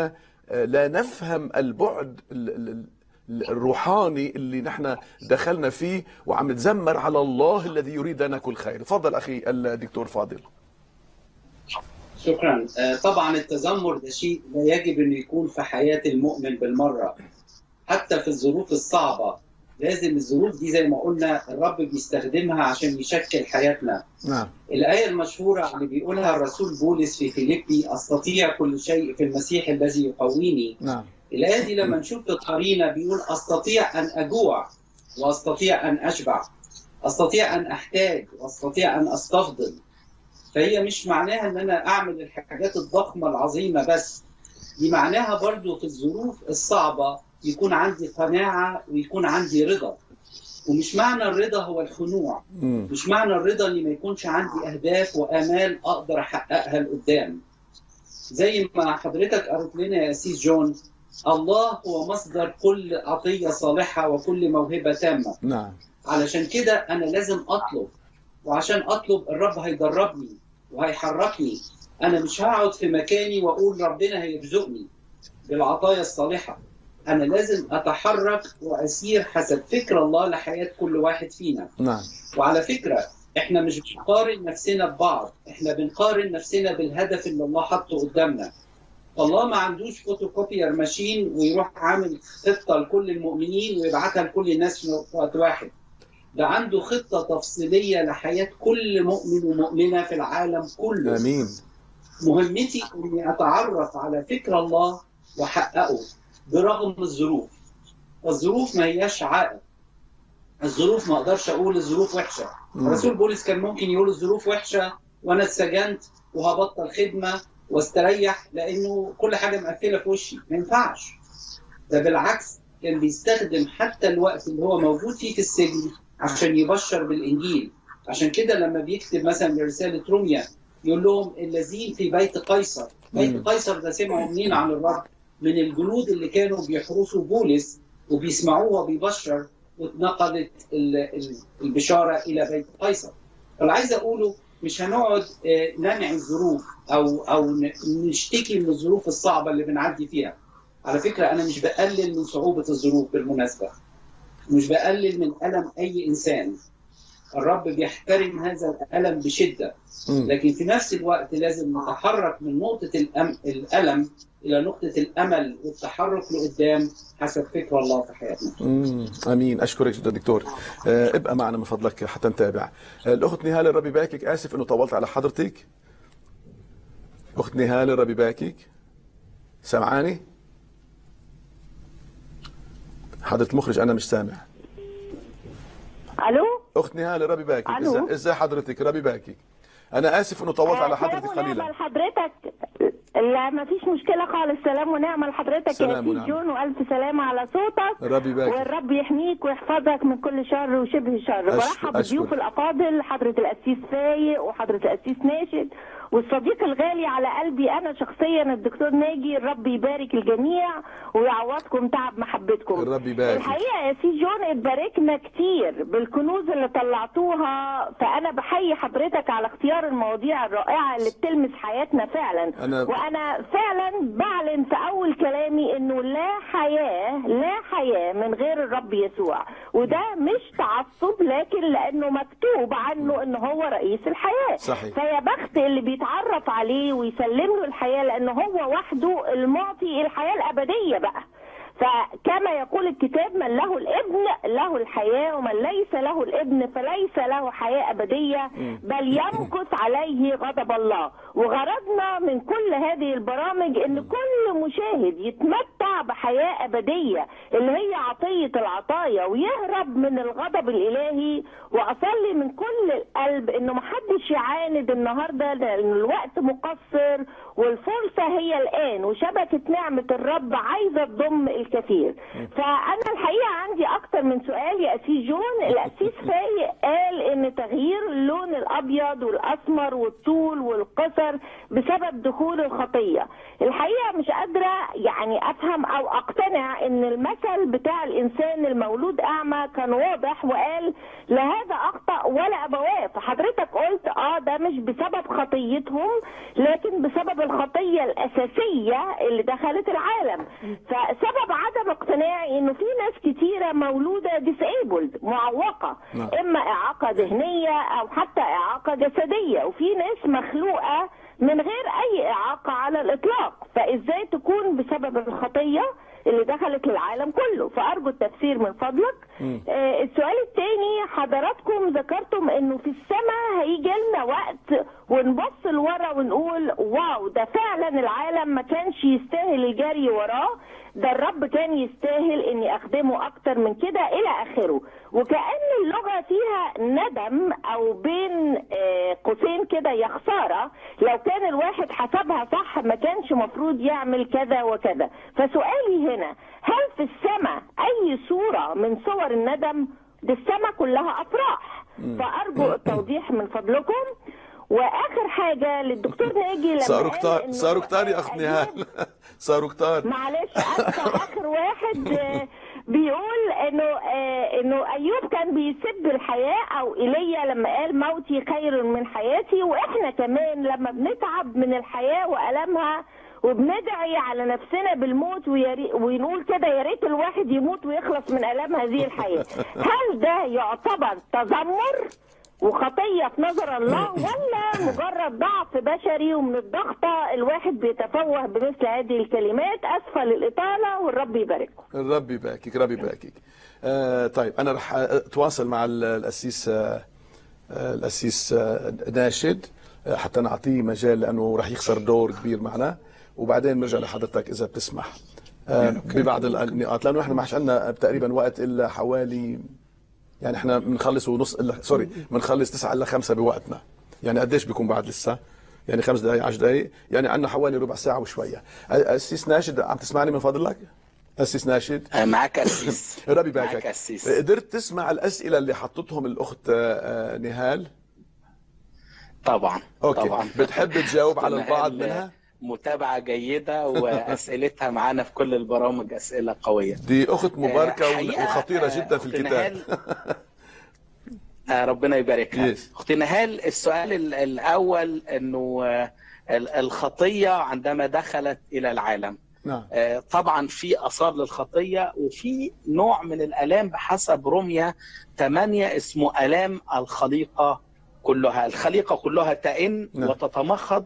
لا نفهم البعد الروحاني اللي نحن دخلنا فيه وعم نتذمر على الله الذي يريد لنا كل خير. تفضل أخي الدكتور فاضل. شكرا. طبعا التذمر ده شيء لا يجب أن يكون في حياة المؤمن بالمرة، حتى في الظروف الصعبة لازم الظروف دي زي ما قلنا الرب بيستخدمها عشان يشكل حياتنا. نعم. الآية المشهورة اللي بيقولها الرسول بولس في فيليبي أستطيع كل شيء في المسيح الذي يقويني. نعم. الآية دي لما نشوف القرينة بيقول أستطيع أن أجوع وأستطيع أن أشبع، أستطيع أن أحتاج وأستطيع أن أستفضل. فهي مش معناها أن أنا أعمل الحاجات الضخمة العظيمة بس، دي معناها برضو في الظروف الصعبة يكون عندي قناعة ويكون عندي رضا. ومش معنى الرضا هو الخنوع، مش معنى الرضا أن ما يكونش عندي أهداف وآمال أقدر أحققها لقدام. زي ما حضرتك قلت لنا يا سيس جون، الله هو مصدر كل عطية صالحة وكل موهبة تامة. نعم. علشان كده أنا لازم أطلب، وعشان أطلب الرب هيدربني وهيحركني. أنا مش هقعد في مكاني وأقول ربنا هيرزقني بالعطايا الصالحة، أنا لازم أتحرك وأسير حسب فكر الله لحياة كل واحد فينا. نعم. وعلى فكرة إحنا مش بنقارن نفسنا ببعض، إحنا بنقارن نفسنا بالهدف اللي الله حطه قدامنا. الله ما عندوش فوتوكوبير ماشين ويروح عامل خطة لكل المؤمنين ويبعتها لكل الناس في وقت واحد، ده عنده خطة تفصيلية لحياة كل مؤمن ومؤمنة في العالم كله. آمين. مهمتي إني أتعرف على فكر الله وأحققه برغم الظروف. الظروف ما هياش عائق، الظروف ما أقدرش أقول الظروف وحشة. الرسول بولس كان ممكن يقول الظروف وحشة وأنا اتسجنت وهبطل خدمة واستريح لانه كل حاجه مقفله في وشي، ما ينفعش. ده بالعكس كان بيستخدم حتى الوقت اللي هو موجود فيه في السجن عشان يبشر بالانجيل. عشان كده لما بيكتب مثلا رساله روميا يقول لهم الذين في بيت قيصر، بيت قيصر ده سمعوا منين عن الرب؟ من الجنود اللي كانوا بيحرسوا بولس وبيسمعوه وبيبشر، واتنقلت البشاره الى بيت قيصر. فاللي عايز اقوله مش هنقعد نمعي الظروف او او نشتكي من الظروف الصعبه اللي بنعدي فيها. على فكره انا مش بقلل من صعوبه الظروف بالمناسبه، مش بقلل من الم اي انسان، الرب بيحترم هذا الالم بشده، لكن في نفس الوقت لازم نتحرك من نقطه الالم الى نقطه الامل والتحرك لقدام حسب فكر الله في حياتنا. امم امين. اشكرك جدا دكتور. أه ابقى معنا من فضلك حتى نتابع. الاخت نهال الرب يباركك، اسف انه طولت على حضرتك. اخت نهال الرب يباركك، سامعاني حضره المخرج؟ انا مش سامع. الو اخت نهال الرب يباركك، ازاي حضرتك؟ ربي يباركك، انا اسف انه طولت على حضرتك قليلا. سلام لحضرتك. لا ما فيش مشكله خالص. سلام ونعمه لحضرتك يا سيد جون، والف سلامه على صوتك. ربي يباركك والرب يحميك ويحفظك من كل شر وشبه شر. برحب بالضيوف الاقاضل، حضره القسيس فايق وحضره القسيس ناشد والصديق الغالي على قلبي انا شخصيا الدكتور ناجي. الرب يبارك الجميع ويعوضكم تعب محبتكم. الرب يبارك. الحقيقه يا سي جون اتباركنا كتير بالكنوز اللي طلعتوها، فانا بحيي حضرتك على اختيار المواضيع الرائعه اللي بتلمس حياتنا فعلا. أنا... وانا فعلا بعلن في اول كلامي انه لا حياه لا حياه من غير الرب يسوع، وده مش تعصب لكن لانه مكتوب عنه ان هو رئيس الحياه. صحيح. فيا بخت اللي بيتعرف عليه ويسلم له الحياه، لان هو وحده المعطي الحياه الابديه بقى. فكما يقول الكتاب من له الابن له الحياه ومن ليس له الابن فليس له حياه ابديه بل يمكث عليه غضب الله. وغرضنا من كل هذه البرامج ان كل مشاهد يتمتع بحياه ابديه اللي هي عطيه العطايا ويهرب من الغضب الالهي. واصلي من كل القلب انه محدش يعاند النهارده لان الوقت مقصر والفرصه هي الان، وشبكه نعمه الرب عايزه تضم كثير. فأنا الحقيقة عندي أكتر من سؤال يا أسيس جون. الأسيس فايق قال إن تغيير اللون الأبيض والأسمر والطول والقصر بسبب دخول الخطية. الحقيقة مش قادرة يعني أفهم أو أقتنع إن المثل بتاع الإنسان المولود أعمى كان واضح وقال لهذا أخطأ ولا أبواه، فحضرتك قلت آه ده مش بسبب خطيتهم لكن بسبب الخطية الأساسية اللي دخلت العالم. فسبب عدم اقتناعي انه في ناس كتيره مولوده ديسيبلد معوقه، اما اعاقه ذهنيه او حتى اعاقه جسديه، وفي ناس مخلوقه من غير اي اعاقه على الاطلاق، فازاي تكون بسبب الخطيه اللي دخلت العالم كله؟ فارجو التفسير من فضلك. آه السؤال الثاني، حضراتكم ذكرتم انه في السماء هيجي لنا وقت ونبص لورا ونقول واو ده فعلا العالم ما كانش يستاهل الجري وراه، ده الرب كان يستاهل اني اخدمه اكتر من كده الى اخره، وكأن اللغه فيها ندم او بين آه قوسين كده يا خساره لو كان الواحد حسبها صح ما كانش مفروض يعمل كذا وكذا. فسؤالي هنا، هل في السماء اي صوره من صور الندم؟ دي السماء كلها افراح، فارجو التوضيح من فضلكم. واخر حاجه للدكتور ناجي لما ساروكتار ساروكتار يا اخت نهال ساروكتار معلش اخر واحد بيقول انه انه ايوب كان بيسب الحياه او ايليا لما قال موتي خير من حياتي، واحنا كمان لما بنتعب من الحياه والمها وبندعي على نفسنا بالموت ويري... ونقول كده يا ريت الواحد يموت ويخلص من الام هذه الحياه. هل ده يعتبر تذمر وخطيه في نظر الله ولا مجرد ضعف بشري ومن الضغطه الواحد بيتفوه بمثل هذه الكلمات؟ اسفه للاطاله والرب يبارككم. الرب يباركك، الرب يباركك. آه طيب انا راح اتواصل مع الاسيس آه الاسيس آه ناشد آه حتى نعطيه مجال لانه راح يخسر دور كبير معنا، وبعدين نرجع لحضرتك اذا بتسمح آه ببعض النقاط، لانه احنا ما عادش عندنا تقريبا وقت الا حوالي يعني احنا بنخلص ونص إلا سوري بنخلص تسعة إلا خمسة بوقتنا، يعني قديش بيكون بعد لسه؟ يعني خمس دقائق عشر دقائق، يعني عندنا حوالي ربع ساعة وشوية. أسيس ناشد عم تسمعني من فضلك؟ أسيس ناشد؟ معك أسيس. ربي يباركك. أسيس قدرت تسمع الأسئلة اللي حطتهم الأخت نهال؟ طبعا أوكي. طبعا بتحب تجاوب على البعض منها؟ متابعة جيدة وأسئلتها معانا في كل البرامج أسئلة قوية. دي أخت مباركة وخطيرة جدا في الكتاب. ربنا يباركها. أختي نهال السؤال الأول إنه الخطية عندما دخلت إلى العالم. نعم. طبعا في آثار للخطية وفي نوع من الآلام بحسب رمية ثمانية اسمه آلام الخليقة كلها، الخليقة كلها تئن وتتمخض.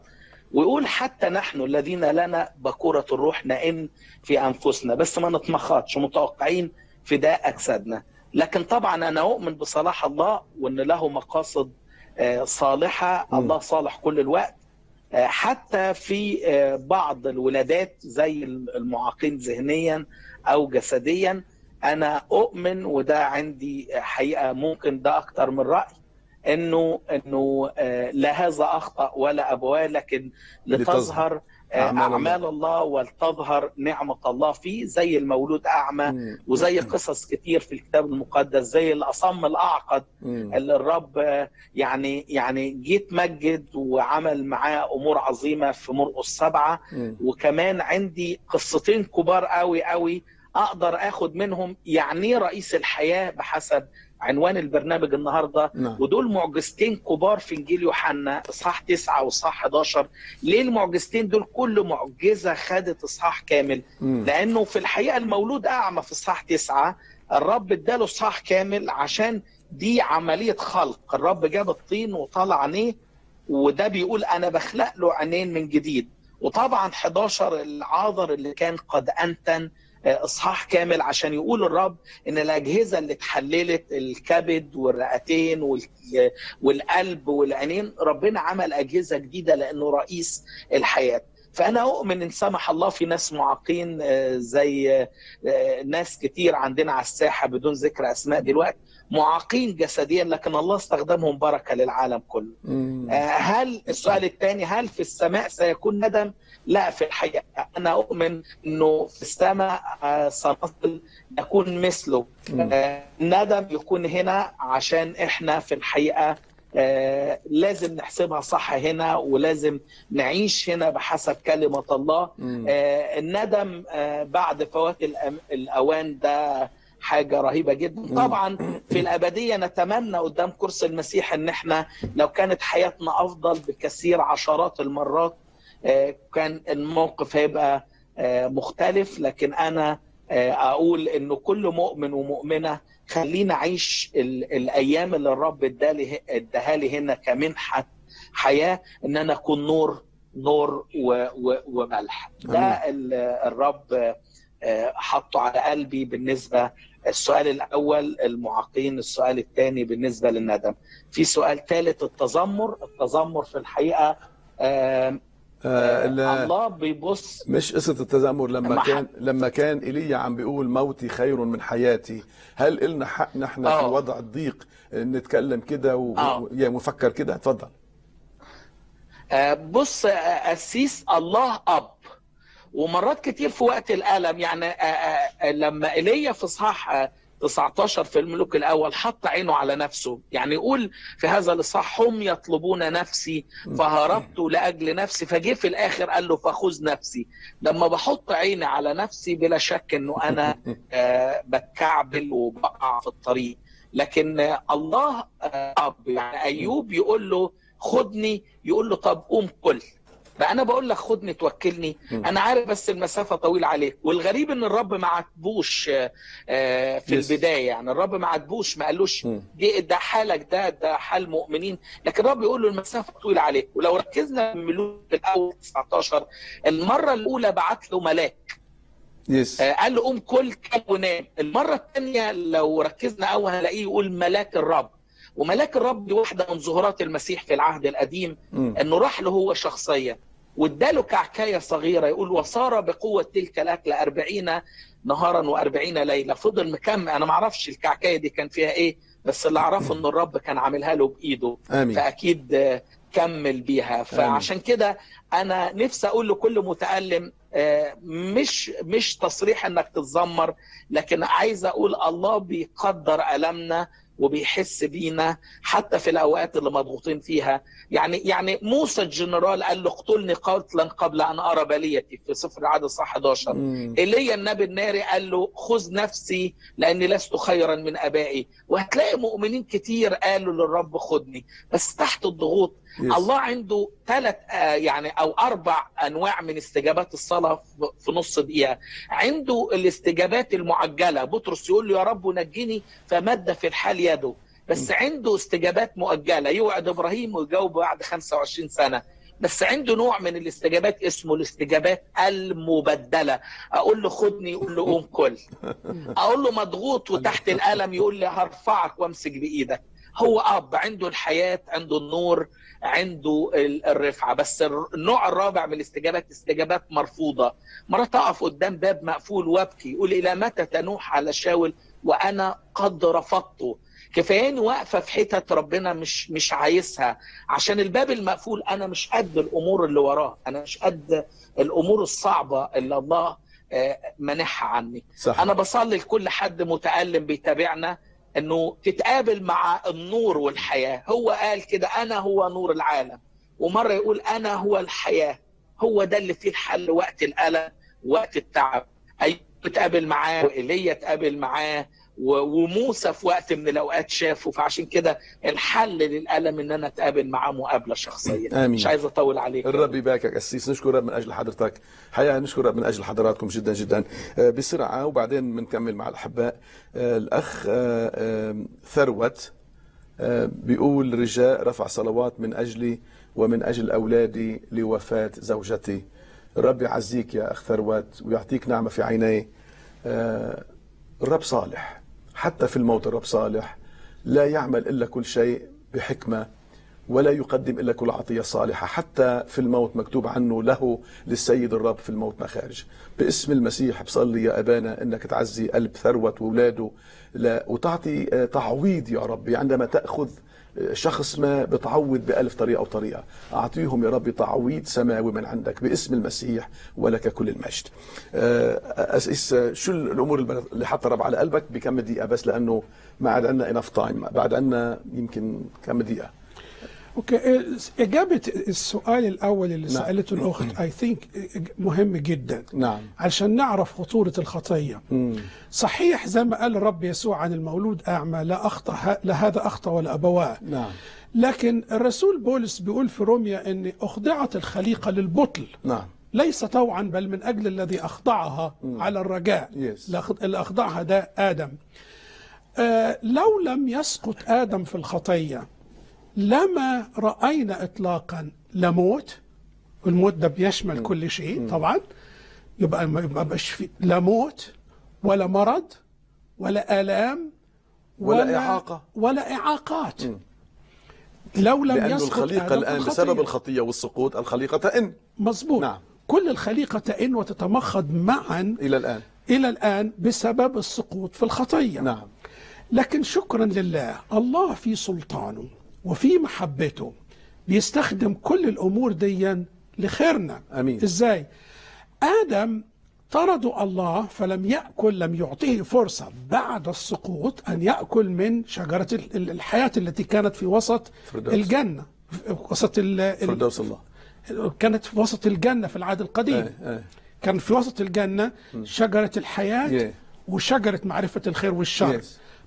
ويقول حتى نحن الذين لنا بكورة الروح نئن في أنفسنا بس ما نتمخطش متوقعين فداء أجسادنا. لكن طبعا أنا أؤمن بصلاح الله وأن له مقاصد صالحة، الله صالح كل الوقت حتى في بعض الولادات زي المعاقين ذهنيا أو جسديا. أنا أؤمن وده عندي حقيقة ممكن ده أكتر من رأي انه انه لا هذا اخطا ولا ابواه لكن لتظهر أعمال الله ولتظهر نعمة الله فيه، زي المولود أعمى وزي قصص كتير في الكتاب المقدس، زي الأصم الأعقد اللي الرب يعني يعني جيت مجد وعمل معاه أمور عظيمة في مرقس السبعة. وكمان عندي قصتين كبار قوي قوي أقدر أخد منهم يعني رئيس الحياة بحسب عنوان البرنامج النهارده، نعم. ودول معجزتين كبار في انجيل يوحنا اصحاح تسعة واصحاح احد عشر. ليه المعجزتين دول؟ كل معجزه خدت اصحاح كامل، مم. لانه في الحقيقه المولود اعمى في اصحاح تسعة الرب اداله اصحاح كامل عشان دي عمليه خلق. الرب جاب الطين وطلع عينيه، وده بيقول انا بخلق له عينين من جديد. وطبعا احد عشر العاذر اللي كان قد انتن اصحاح كامل عشان يقول الرب ان الاجهزه اللي اتحللت الكبد والرئتين والقلب والعينين ربنا عمل اجهزه جديده لانه رئيس الحياه. فانا اؤمن ان سمح الله في ناس معاقين زي ناس كتير عندنا على الساحه بدون ذكر اسماء دلوقتي، معاقين جسديا لكن الله استخدمهم بركه للعالم كله. هل السؤال الثاني، هل في السماء سيكون ندم؟ لا، في الحقيقه انا اؤمن انه في السماء سنصل نكون مثله. الندم يكون هنا عشان احنا في الحقيقه آه لازم نحسبها صح هنا، ولازم نعيش هنا بحسب كلمة الله. آه الندم آه بعد فوات الأوان ده حاجة رهيبة جدا. مم. طبعا في الأبدية نتمنى قدام كرسي المسيح ان احنا لو كانت حياتنا أفضل بكثير عشرات المرات آه كان الموقف هيبقى آه مختلف. لكن أنا آه أقول انه كل مؤمن ومؤمنة خلينا عيش الأيام اللي الرب اداها لي هنا كمنحة حياة، إن أنا أكون نور نور وملح. ده الرب حطه على قلبي بالنسبة السؤال الأول المعاقين، السؤال الثاني بالنسبة للندم. في سؤال ثالث التذمر. التذمر في الحقيقة آه آه الله بيبص، مش قصه التذمر لما كان لما كان ايليا عم بيقول موتي خير من حياتي، هل إلنا حق نحن في الوضع الضيق نتكلم كده ونفكر كده؟ اتفضل. آه بص، قسيس الله اب، ومرات كتير في وقت الالم يعني آه آه لما ايليا في اصحاح آه تسعة عشر في الملوك الأول حط عينه على نفسه، يعني يقول في هذا الإصحاح هم يطلبون نفسي فهربت لأجل نفسي، فجه في الآخر قال له فخذ نفسي. لما بحط عيني على نفسي بلا شك أنه أنا بتكعبل وبقع في الطريق، لكن الله أب. يعني أيوب يقول له خدني، يقول له طب قوم كل، فأنا بقول لك خدني توكلني، أنا عارف بس المسافة طويلة عليك. والغريب إن الرب ما عاتبوش في البداية، يعني الرب ما عاتبوش، ما قالوش ده حالك ده ده حال مؤمنين، لكن الرب يقول له المسافة طويلة عليك. ولو ركزنا في الملوك الأول تسعة عشر المرة الأولى بعت له ملاك يس. قال له قوم كل كل ونام. المرة الثانية لو ركزنا أول هنلاقيه يقول ملاك الرب، وملاك الرب دي واحدة من ظهورات المسيح في العهد القديم، م. أنه راح له هو شخصيا واداله كعكاية صغيرة، يقول وصار بقوة تلك الأكلة أربعين نهارا وأربعين ليلة. فضل مكمل، أنا معرفش الكعكاية دي كان فيها إيه، بس اللي أعرفه أن الرب كان عاملها له بإيده، آمين. فأكيد كمل بيها. فعشان كده أنا نفسي أقول لكل متألم مش مش تصريح أنك تتذمر، لكن عايز أقول الله بيقدر ألمنا وبيحس بينا حتى في الاوقات اللي مضغوطين فيها. يعني يعني موسى الجنرال قال له اقتلني قاتلا قبل ان ارى بليتي في سفر العدد صح احد عشر. ايليا النبي الناري قال له خذ نفسي لاني لست خيرا من ابائي. وهتلاقي مؤمنين كتير قالوا للرب خدني، بس تحت الضغوط. yes. الله عنده ثلاث يعني او اربع انواع من استجابات الصلاه في نص دقيقه. عنده الاستجابات المعجله، بطرس يقول له يا رب نجني فمد في الحال يده، بس عنده استجابات مؤجله، يوعد ابراهيم ويجاوبه بعد خمسة وعشرين سنه. بس عنده نوع من الاستجابات اسمه الاستجابات المبدله، اقول له خدني يقول له قوم كل، اقول له مضغوط وتحت الالم يقول لي هرفعك وامسك بايدك. هو اب عنده الحياه، عنده النور، عنده الرفعه. بس النوع الرابع من الاستجابات استجابات مرفوضه، مرات اقف قدام باب مقفول وابكي، يقول الى متى تنوح على شاول وانا قد رفضته. كفايه اني واقفه في حتت ربنا مش مش عايزها، عشان الباب المقفول انا مش قد الامور اللي وراه، انا مش قد الامور الصعبه اللي الله منحها عني. صح. انا بصلي لكل حد متالم بيتابعنا انه تتقابل مع النور والحياه. هو قال كده، انا هو نور العالم، ومره يقول انا هو الحياه. هو ده اللي فيه الحل وقت الالم، وقت التعب. ايوب اتقابل معاه، وايليا اتقابل معاه، وموسى في وقت من الاوقات شافه. فعشان كده الحل للالم ان انا اتقابل معاه مقابله شخصيه. امين. مش عايز اطول عليك. الرب يباركك يا قسيس. نشكر الرب من اجل حضرتك حقيقه، نشكر الرب من اجل حضراتكم جدا جدا. بسرعه وبعدين بنكمل مع الاحباء. الاخ ثروت بيقول رجاء رفع صلوات من اجلي ومن اجل اولادي لوفاه زوجتي. الرب يعزيك يا اخ ثروت ويعطيك نعمه في عينيه. الرب صالح، حتى في الموت الرب صالح، لا يعمل إلا كل شيء بحكمة ولا يقدم إلا كل عطية صالحة. حتى في الموت مكتوب عنه له للسيد الرب في الموت مخارج. باسم المسيح بصلي يا أبانا إنك تعزي قلب ثروت وولاده، لا وتعطي تعويض يا ربي. عندما تأخذ شخص ما بتعوض بألف طريقة أو طريقة، أعطيهم يا ربي تعويض سماوي من عندك باسم المسيح، ولك كل المجد. أسئس شو الأمور اللي حط الرب على قلبك بكم دقيقة بس، لأنه ما عاد عندنا إناف تايم، بعد عندنا يمكن كم دقيقة. اوكي، إجابة السؤال الأول اللي نعم. سألته الأخت أي ثينك مهم جدا. نعم. علشان نعرف خطورة الخطية. مم. صحيح زي ما قال الرب يسوع عن المولود أعمى، لا أخطأ لا هذا أخطأ ولا أبواه. نعم. لكن الرسول بولس بيقول في روميا إن أخضعت الخليقة للبطل. نعم. ليس طوعا بل من أجل الذي أخضعها. مم. على الرجاء. يس. اللي أخضعها ده آدم. آه لو لم يسقط آدم في الخطية لما رأينا إطلاقا لموت. الموت ده بيشمل م. كل شيء طبعا. يبقى ما بقاش في لا موت ولا مرض ولا آلام ولا, ولا إعاقة ولا إعاقات. م. لو لم يسقط الخليقة الآن بسبب الخطية والسقوط الخليقة تئن. مظبوط. نعم. كل الخليقة تئن وتتمخض معا إلى الآن إلى الآن بسبب السقوط في الخطية. نعم. لكن شكرا لله، الله في سلطانه وفي محبته بيستخدم كل الأمور دي لخيرنا. أمين. إزاي؟ آدم طرده الله فلم يأكل، لم يعطيه فرصة بعد السقوط أن يأكل من شجرة الحياة التي كانت في وسط فردوس. الجنة في وسط فردوس الله، كانت في وسط الجنة في العهد القديم. أي. أي. كان في وسط الجنة شجرة الحياة yeah. وشجرة معرفة الخير والشر. yes.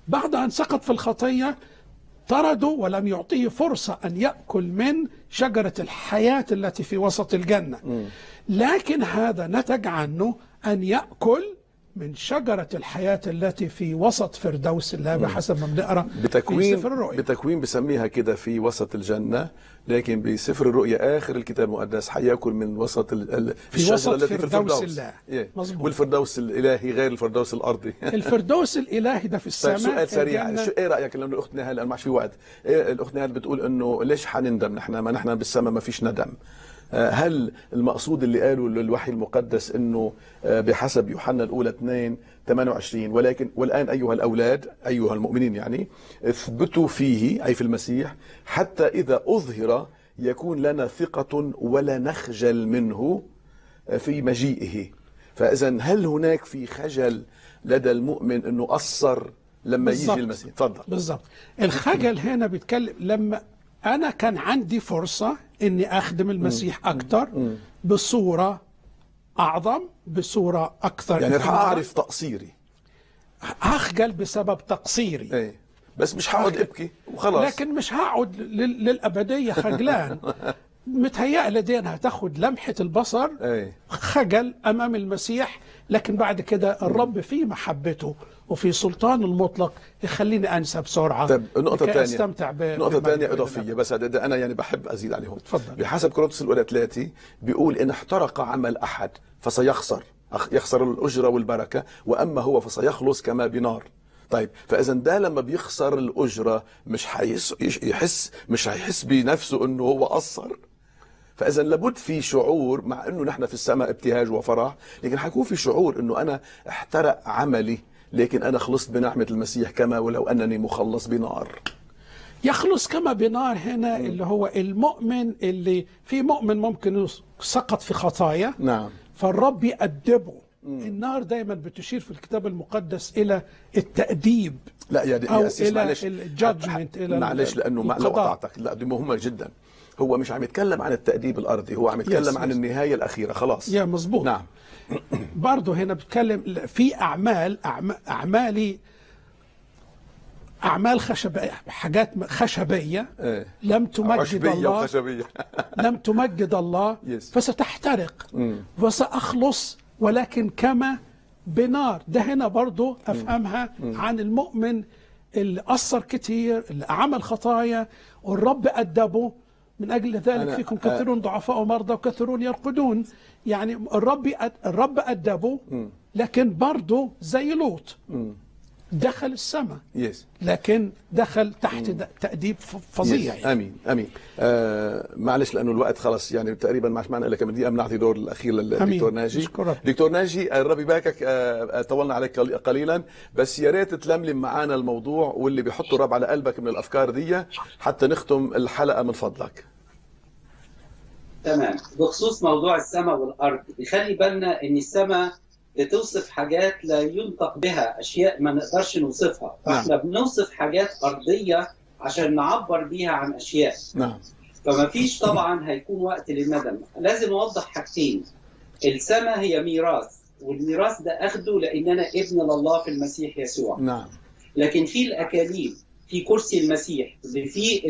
بعد أن سقط في الخطية طرده ولم يعطيه فرصة أن يأكل من شجرة الحياة التي في وسط الجنة. م. لكن هذا نتج عنه أن يأكل من شجرة الحياة التي في وسط فردوس الله بحسب ما بنقرا في سفر الرؤيا. بتكوين بسميها كده في وسط الجنة، لكن بسفر الرؤيا آخر الكتاب المقدس حياكل من وسط ال... في وسط التي فردوس, فردوس الله. إيه. والفردوس الإلهي غير الفردوس الأرضي. الفردوس الإلهي ده في السماء. طيب سؤال سريع، شو إيه رأيك لأن الأخت نهال لأن ما في وقت، إيه الأخت نهال بتقول إنه ليش حنندم نحن ما نحن بالسماء ما فيش ندم؟ هل المقصود اللي قالوا للوحي المقدس انه بحسب يوحنا الاولى اثنين ثمانية وعشرين ولكن والان ايها الاولاد ايها المؤمنين يعني اثبتوا فيه اي في المسيح حتى اذا اظهر يكون لنا ثقة ولا نخجل منه في مجيئه. فاذا هل هناك في خجل لدى المؤمن انه قصر لما بالزبط. يجي المسيح؟ تفضل. بالظبط. الخجل هنا بيتكلم لما أنا كان عندي فرصة إني أخدم المسيح أكتر بصورة أعظم بصورة أكثر، يعني رح أعرف تقصيري، هخجل بسبب تقصيري. أي. بس مش هقعد أبكي وخلاص، لكن مش هقعد للأبدية خجلان. متهيألي دي هتاخد لمحة البصر. أي. خجل أمام المسيح، لكن بعد كده الرب في محبته وفي سلطان المطلق يخليني انسى بسرعه. طب نقطه ثانيه استمتع بنقطه ثانيه اضافيه بس ده انا يعني بحب ازيد عليهم. اتفضل. بحسب كورنثوس الاولى ثلاثة بيقول ان احترق عمل احد فسيخسر يخسر الاجره والبركه، واما هو فسيخلص كما بنار. طيب فاذا ده لما بيخسر الاجره مش حيس يحس مش هيحس بنفسه انه هو قصر. فاذا لابد في شعور، مع انه نحن في السماء ابتهاج وفرح، لكن حيكون في شعور انه انا احترق عملي لكن أنا خلصت بنعمة المسيح كما ولو أنني مخلص بنار. يخلص كما بنار هنا اللي هو المؤمن، اللي في مؤمن ممكن سقط في خطايا، نعم، فالرب يأدبه. النار دايما بتشير في الكتاب المقدس الى التأديب، لا يعني او الى الجادجمنت، الى معلش لانه لو قطعتك، لا دي مهمه جدا. هو مش عم يتكلم عن التأديب الارضي، هو عم يتكلم يس عن يس. النهايه الاخيره خلاص. يا مظبوط، نعم. برضه هنا بتكلم في اعمال اعمالي اعمال خشبيه، حاجات خشبيه إيه؟ لم تمجد الله وخشبية. لم تمجد الله يس. فستحترق م. وسأخلص ولكن كما بنار. ده هنا برضو أفهمها عن المؤمن اللي أثر كتير، اللي عمل خطايا والرب أدبه. من أجل ذلك فيكم كثيرون ضعفاء ومرضى وكثيرون يرقدون، يعني الرب الرب أدبه، لكن برضو زي لوط دخل السماء لكن دخل تحت تأديب فظيع يعني. امين امين. آه معلش لانه الوقت خلص يعني تقريبا، مش معنا الا كمان دقيقه، بنعطي دور الاخير للدكتور ناجي. أشكرك. دكتور ناجي الرب يباركك، آه طولنا عليك قليلا بس يا ريت تلملم معانا الموضوع واللي بيحطه الرب على قلبك من الافكار دي حتى نختم الحلقه من فضلك. تمام. بخصوص موضوع السماء والارض، نخلي بالنا ان السماء بتوصف حاجات لا ينطق بها، اشياء ما نقدرش نوصفها، فاحنا بنوصف حاجات ارضيه عشان نعبر بيها عن اشياء. نعم. فما فيش طبعا هيكون وقت للندم. لازم اوضح حاجتين. السماء هي ميراث، والميراث ده اخده لان انا ابن لله في المسيح يسوع. نعم. لكن في الاكاليل، في كرسي المسيح اللي فيه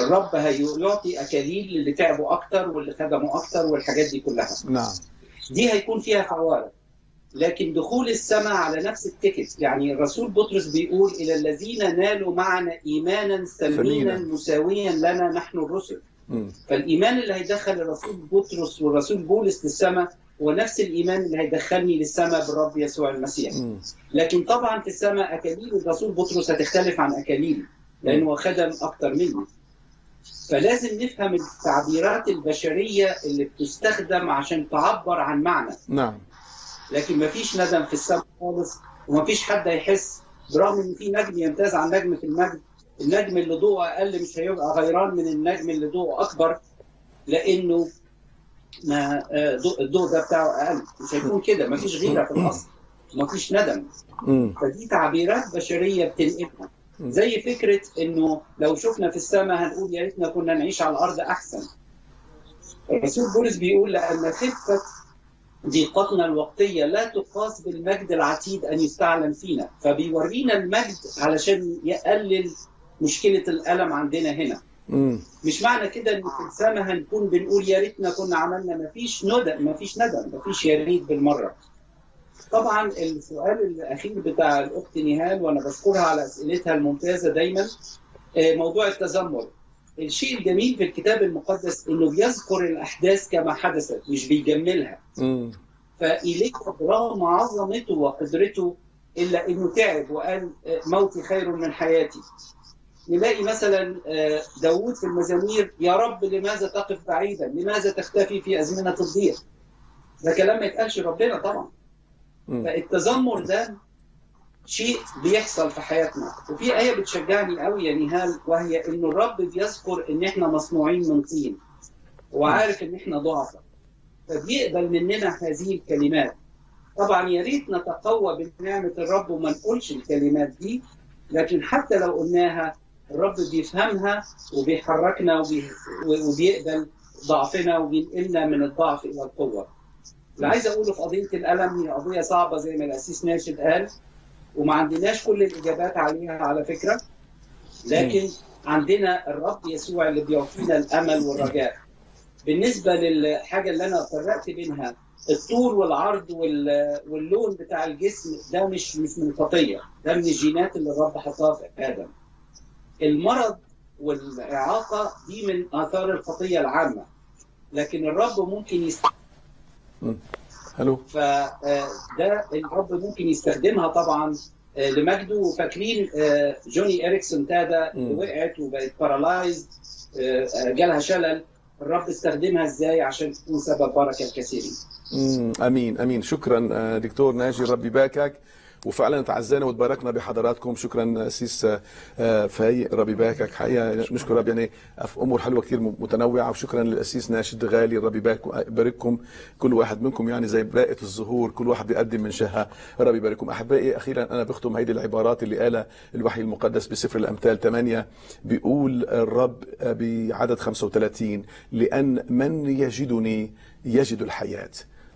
الرب هيعطي اكاليل للي تعبوا اكتر واللي خدموا اكتر والحاجات دي كلها. نعم. دي هيكون فيها حوارة. لكن دخول السماء على نفس التيكت، يعني الرسول بطرس بيقول إلى الذين نالوا معنا إيمانا سمينا مساويا لنا نحن الرسل. م. فالإيمان اللي هيدخل الرسول بطرس والرسول بولس للسماء هو نفس الإيمان اللي هيدخلني للسماء بالرب يسوع المسيح. م. لكن طبعا في السماء أكاليل الرسول بطرس هتختلف عن أكاليل لأنه خدم أكتر مني. فلازم نفهم التعبيرات البشرية اللي بتستخدم عشان تعبر عن معنى. نعم. لكن مفيش ندم في السماء خالص، ومفيش حد هيحس، برغم ان في نجم يمتاز عن نجم في المجد. النجم اللي ضوءه اقل مش هيبقى غيران من النجم اللي ضوءه اكبر لانه ما الضوء ده بتاعه اقل، مش هيكون كده. مفيش غيرة في الاصل، مفيش ندم. فدي تعبيرات بشرية بتنقلها، زي فكرة انه لو شفنا في السماء هنقول يا ريتنا كنا نعيش على الارض احسن. الرسول بولس بيقول لان خفة ضيقتنا الوقتية لا تقاس بالمجد العتيد ان يستعلن فينا، فبيورينا المجد علشان يقلل مشكلة الالم عندنا هنا. مم. مش معنى كده ان في السماء هنكون بنقول يا ريتنا كنا عملنا، مفيش ندم مفيش ندم مفيش يا ريت بالمرة. طبعا السؤال الاخير بتاع الاخت نهال، وانا بشكرها على اسئلتها الممتازه دايما، موضوع التذمر. الشيء الجميل في الكتاب المقدس انه بيذكر الاحداث كما حدثت، مش بيجملها. امم فإليك برغم عظمته وقدرته الا انه تعب وقال موتي خير من حياتي. نلاقي مثلا داوود في المزامير يا رب لماذا تقف بعيدا؟ لماذا تختفي في ازمنه الضيق؟ ده كلام ما يتقالش ربنا طبعا. فالتذمر ده شيء بيحصل في حياتنا. وفي آية بتشجعني قوي يا نهال، وهي إنه الرب بيذكر إن إحنا مصنوعين من طين، وعارف إن إحنا ضعفاء، فبيقبل مننا هذه الكلمات. طبعا يا ريت نتقوى بنعمة الرب وما نقولش الكلمات دي، لكن حتى لو قلناها الرب بيفهمها وبيحركنا وبيقبل ضعفنا وبينقلنا من الضعف إلى القوة. اللي عايز اقوله في قضيه الالم، هي قضيه صعبه زي ما الاسيس ناشد قال، وما عندناش كل الاجابات عليها على فكره، لكن عندنا الرب يسوع اللي بيعطينا الامل والرجاء. بالنسبه للحاجه اللي انا فرقت بينها، الطول والعرض واللون بتاع الجسم ده مش مش من الخطيه، ده من الجينات اللي الرب حطها في ادم. المرض والاعاقه دي من اثار الخطيه العامه، لكن الرب ممكن يست الو فده الرب ممكن يستخدمها طبعا لمجده. وفاكرين جوني اريكسون تادا اللي وقعت وبقت بارالايز جالها شلل، الرب استخدمها ازاي عشان تكون سبب بركه الكثيرين. امين امين. شكرا دكتور ناجي، الرب يباركك. وفعلا اتعزانا وتباركنا بحضراتكم. شكرا سيس فايق ربيباكك حقيقه نشكرك، يعني في امور حلوه كثير متنوعه، وشكرا للاسيس ناشد غالي ربيباك بارككم كل واحد منكم، يعني زي برائه الزهور كل واحد بيقدم من شها. ربي يبارككم احبائي. اخيرا انا بختم هيدي العبارات اللي قالها الوحي المقدس بسفر الامثال ثمانية، بيقول الرب بعدد خمسة وثلاثين لان من يجدني يجد الحياه.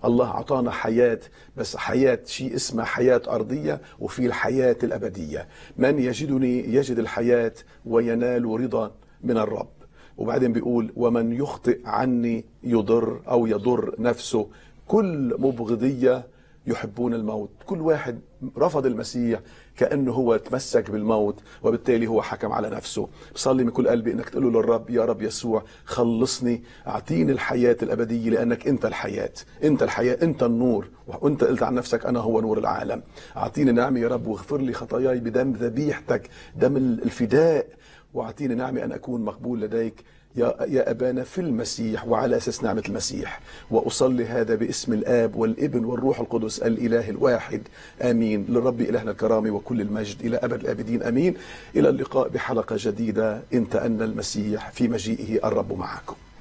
الله اعطانا حياه، بس حياه شيء اسمها حياه ارضيه وفي الحياه الابديه. من يجدني يجد الحياه وينال رضا من الرب. وبعدين بيقول ومن يخطئ عني يضر او يضر نفسه. كل مبغضيه يحبون الموت. كل واحد رفض المسيح كأنه هو تمسك بالموت وبالتالي هو حكم على نفسه. بصلي من كل قلبي انك تقول له للرب يا رب يسوع خلصني، اعطيني الحياة الأبدية لأنك انت الحياة، انت الحياة، انت النور، وانت قلت عن نفسك انا هو نور العالم. اعطيني نعمة يا رب واغفر لي خطاياي بدم ذبيحتك، دم الفداء، واعطيني نعمة ان اكون مقبول لديك يا أبانا في المسيح وعلى أساس نعمة المسيح. وأصلي هذا باسم الآب والابن والروح القدس الإله الواحد، آمين. للرب إلهنا الكرامي وكل المجد إلى أبد الآبدين، آمين. إلى اللقاء بحلقة جديدة إن تأنى المسيح في مجيئه الرب معكم.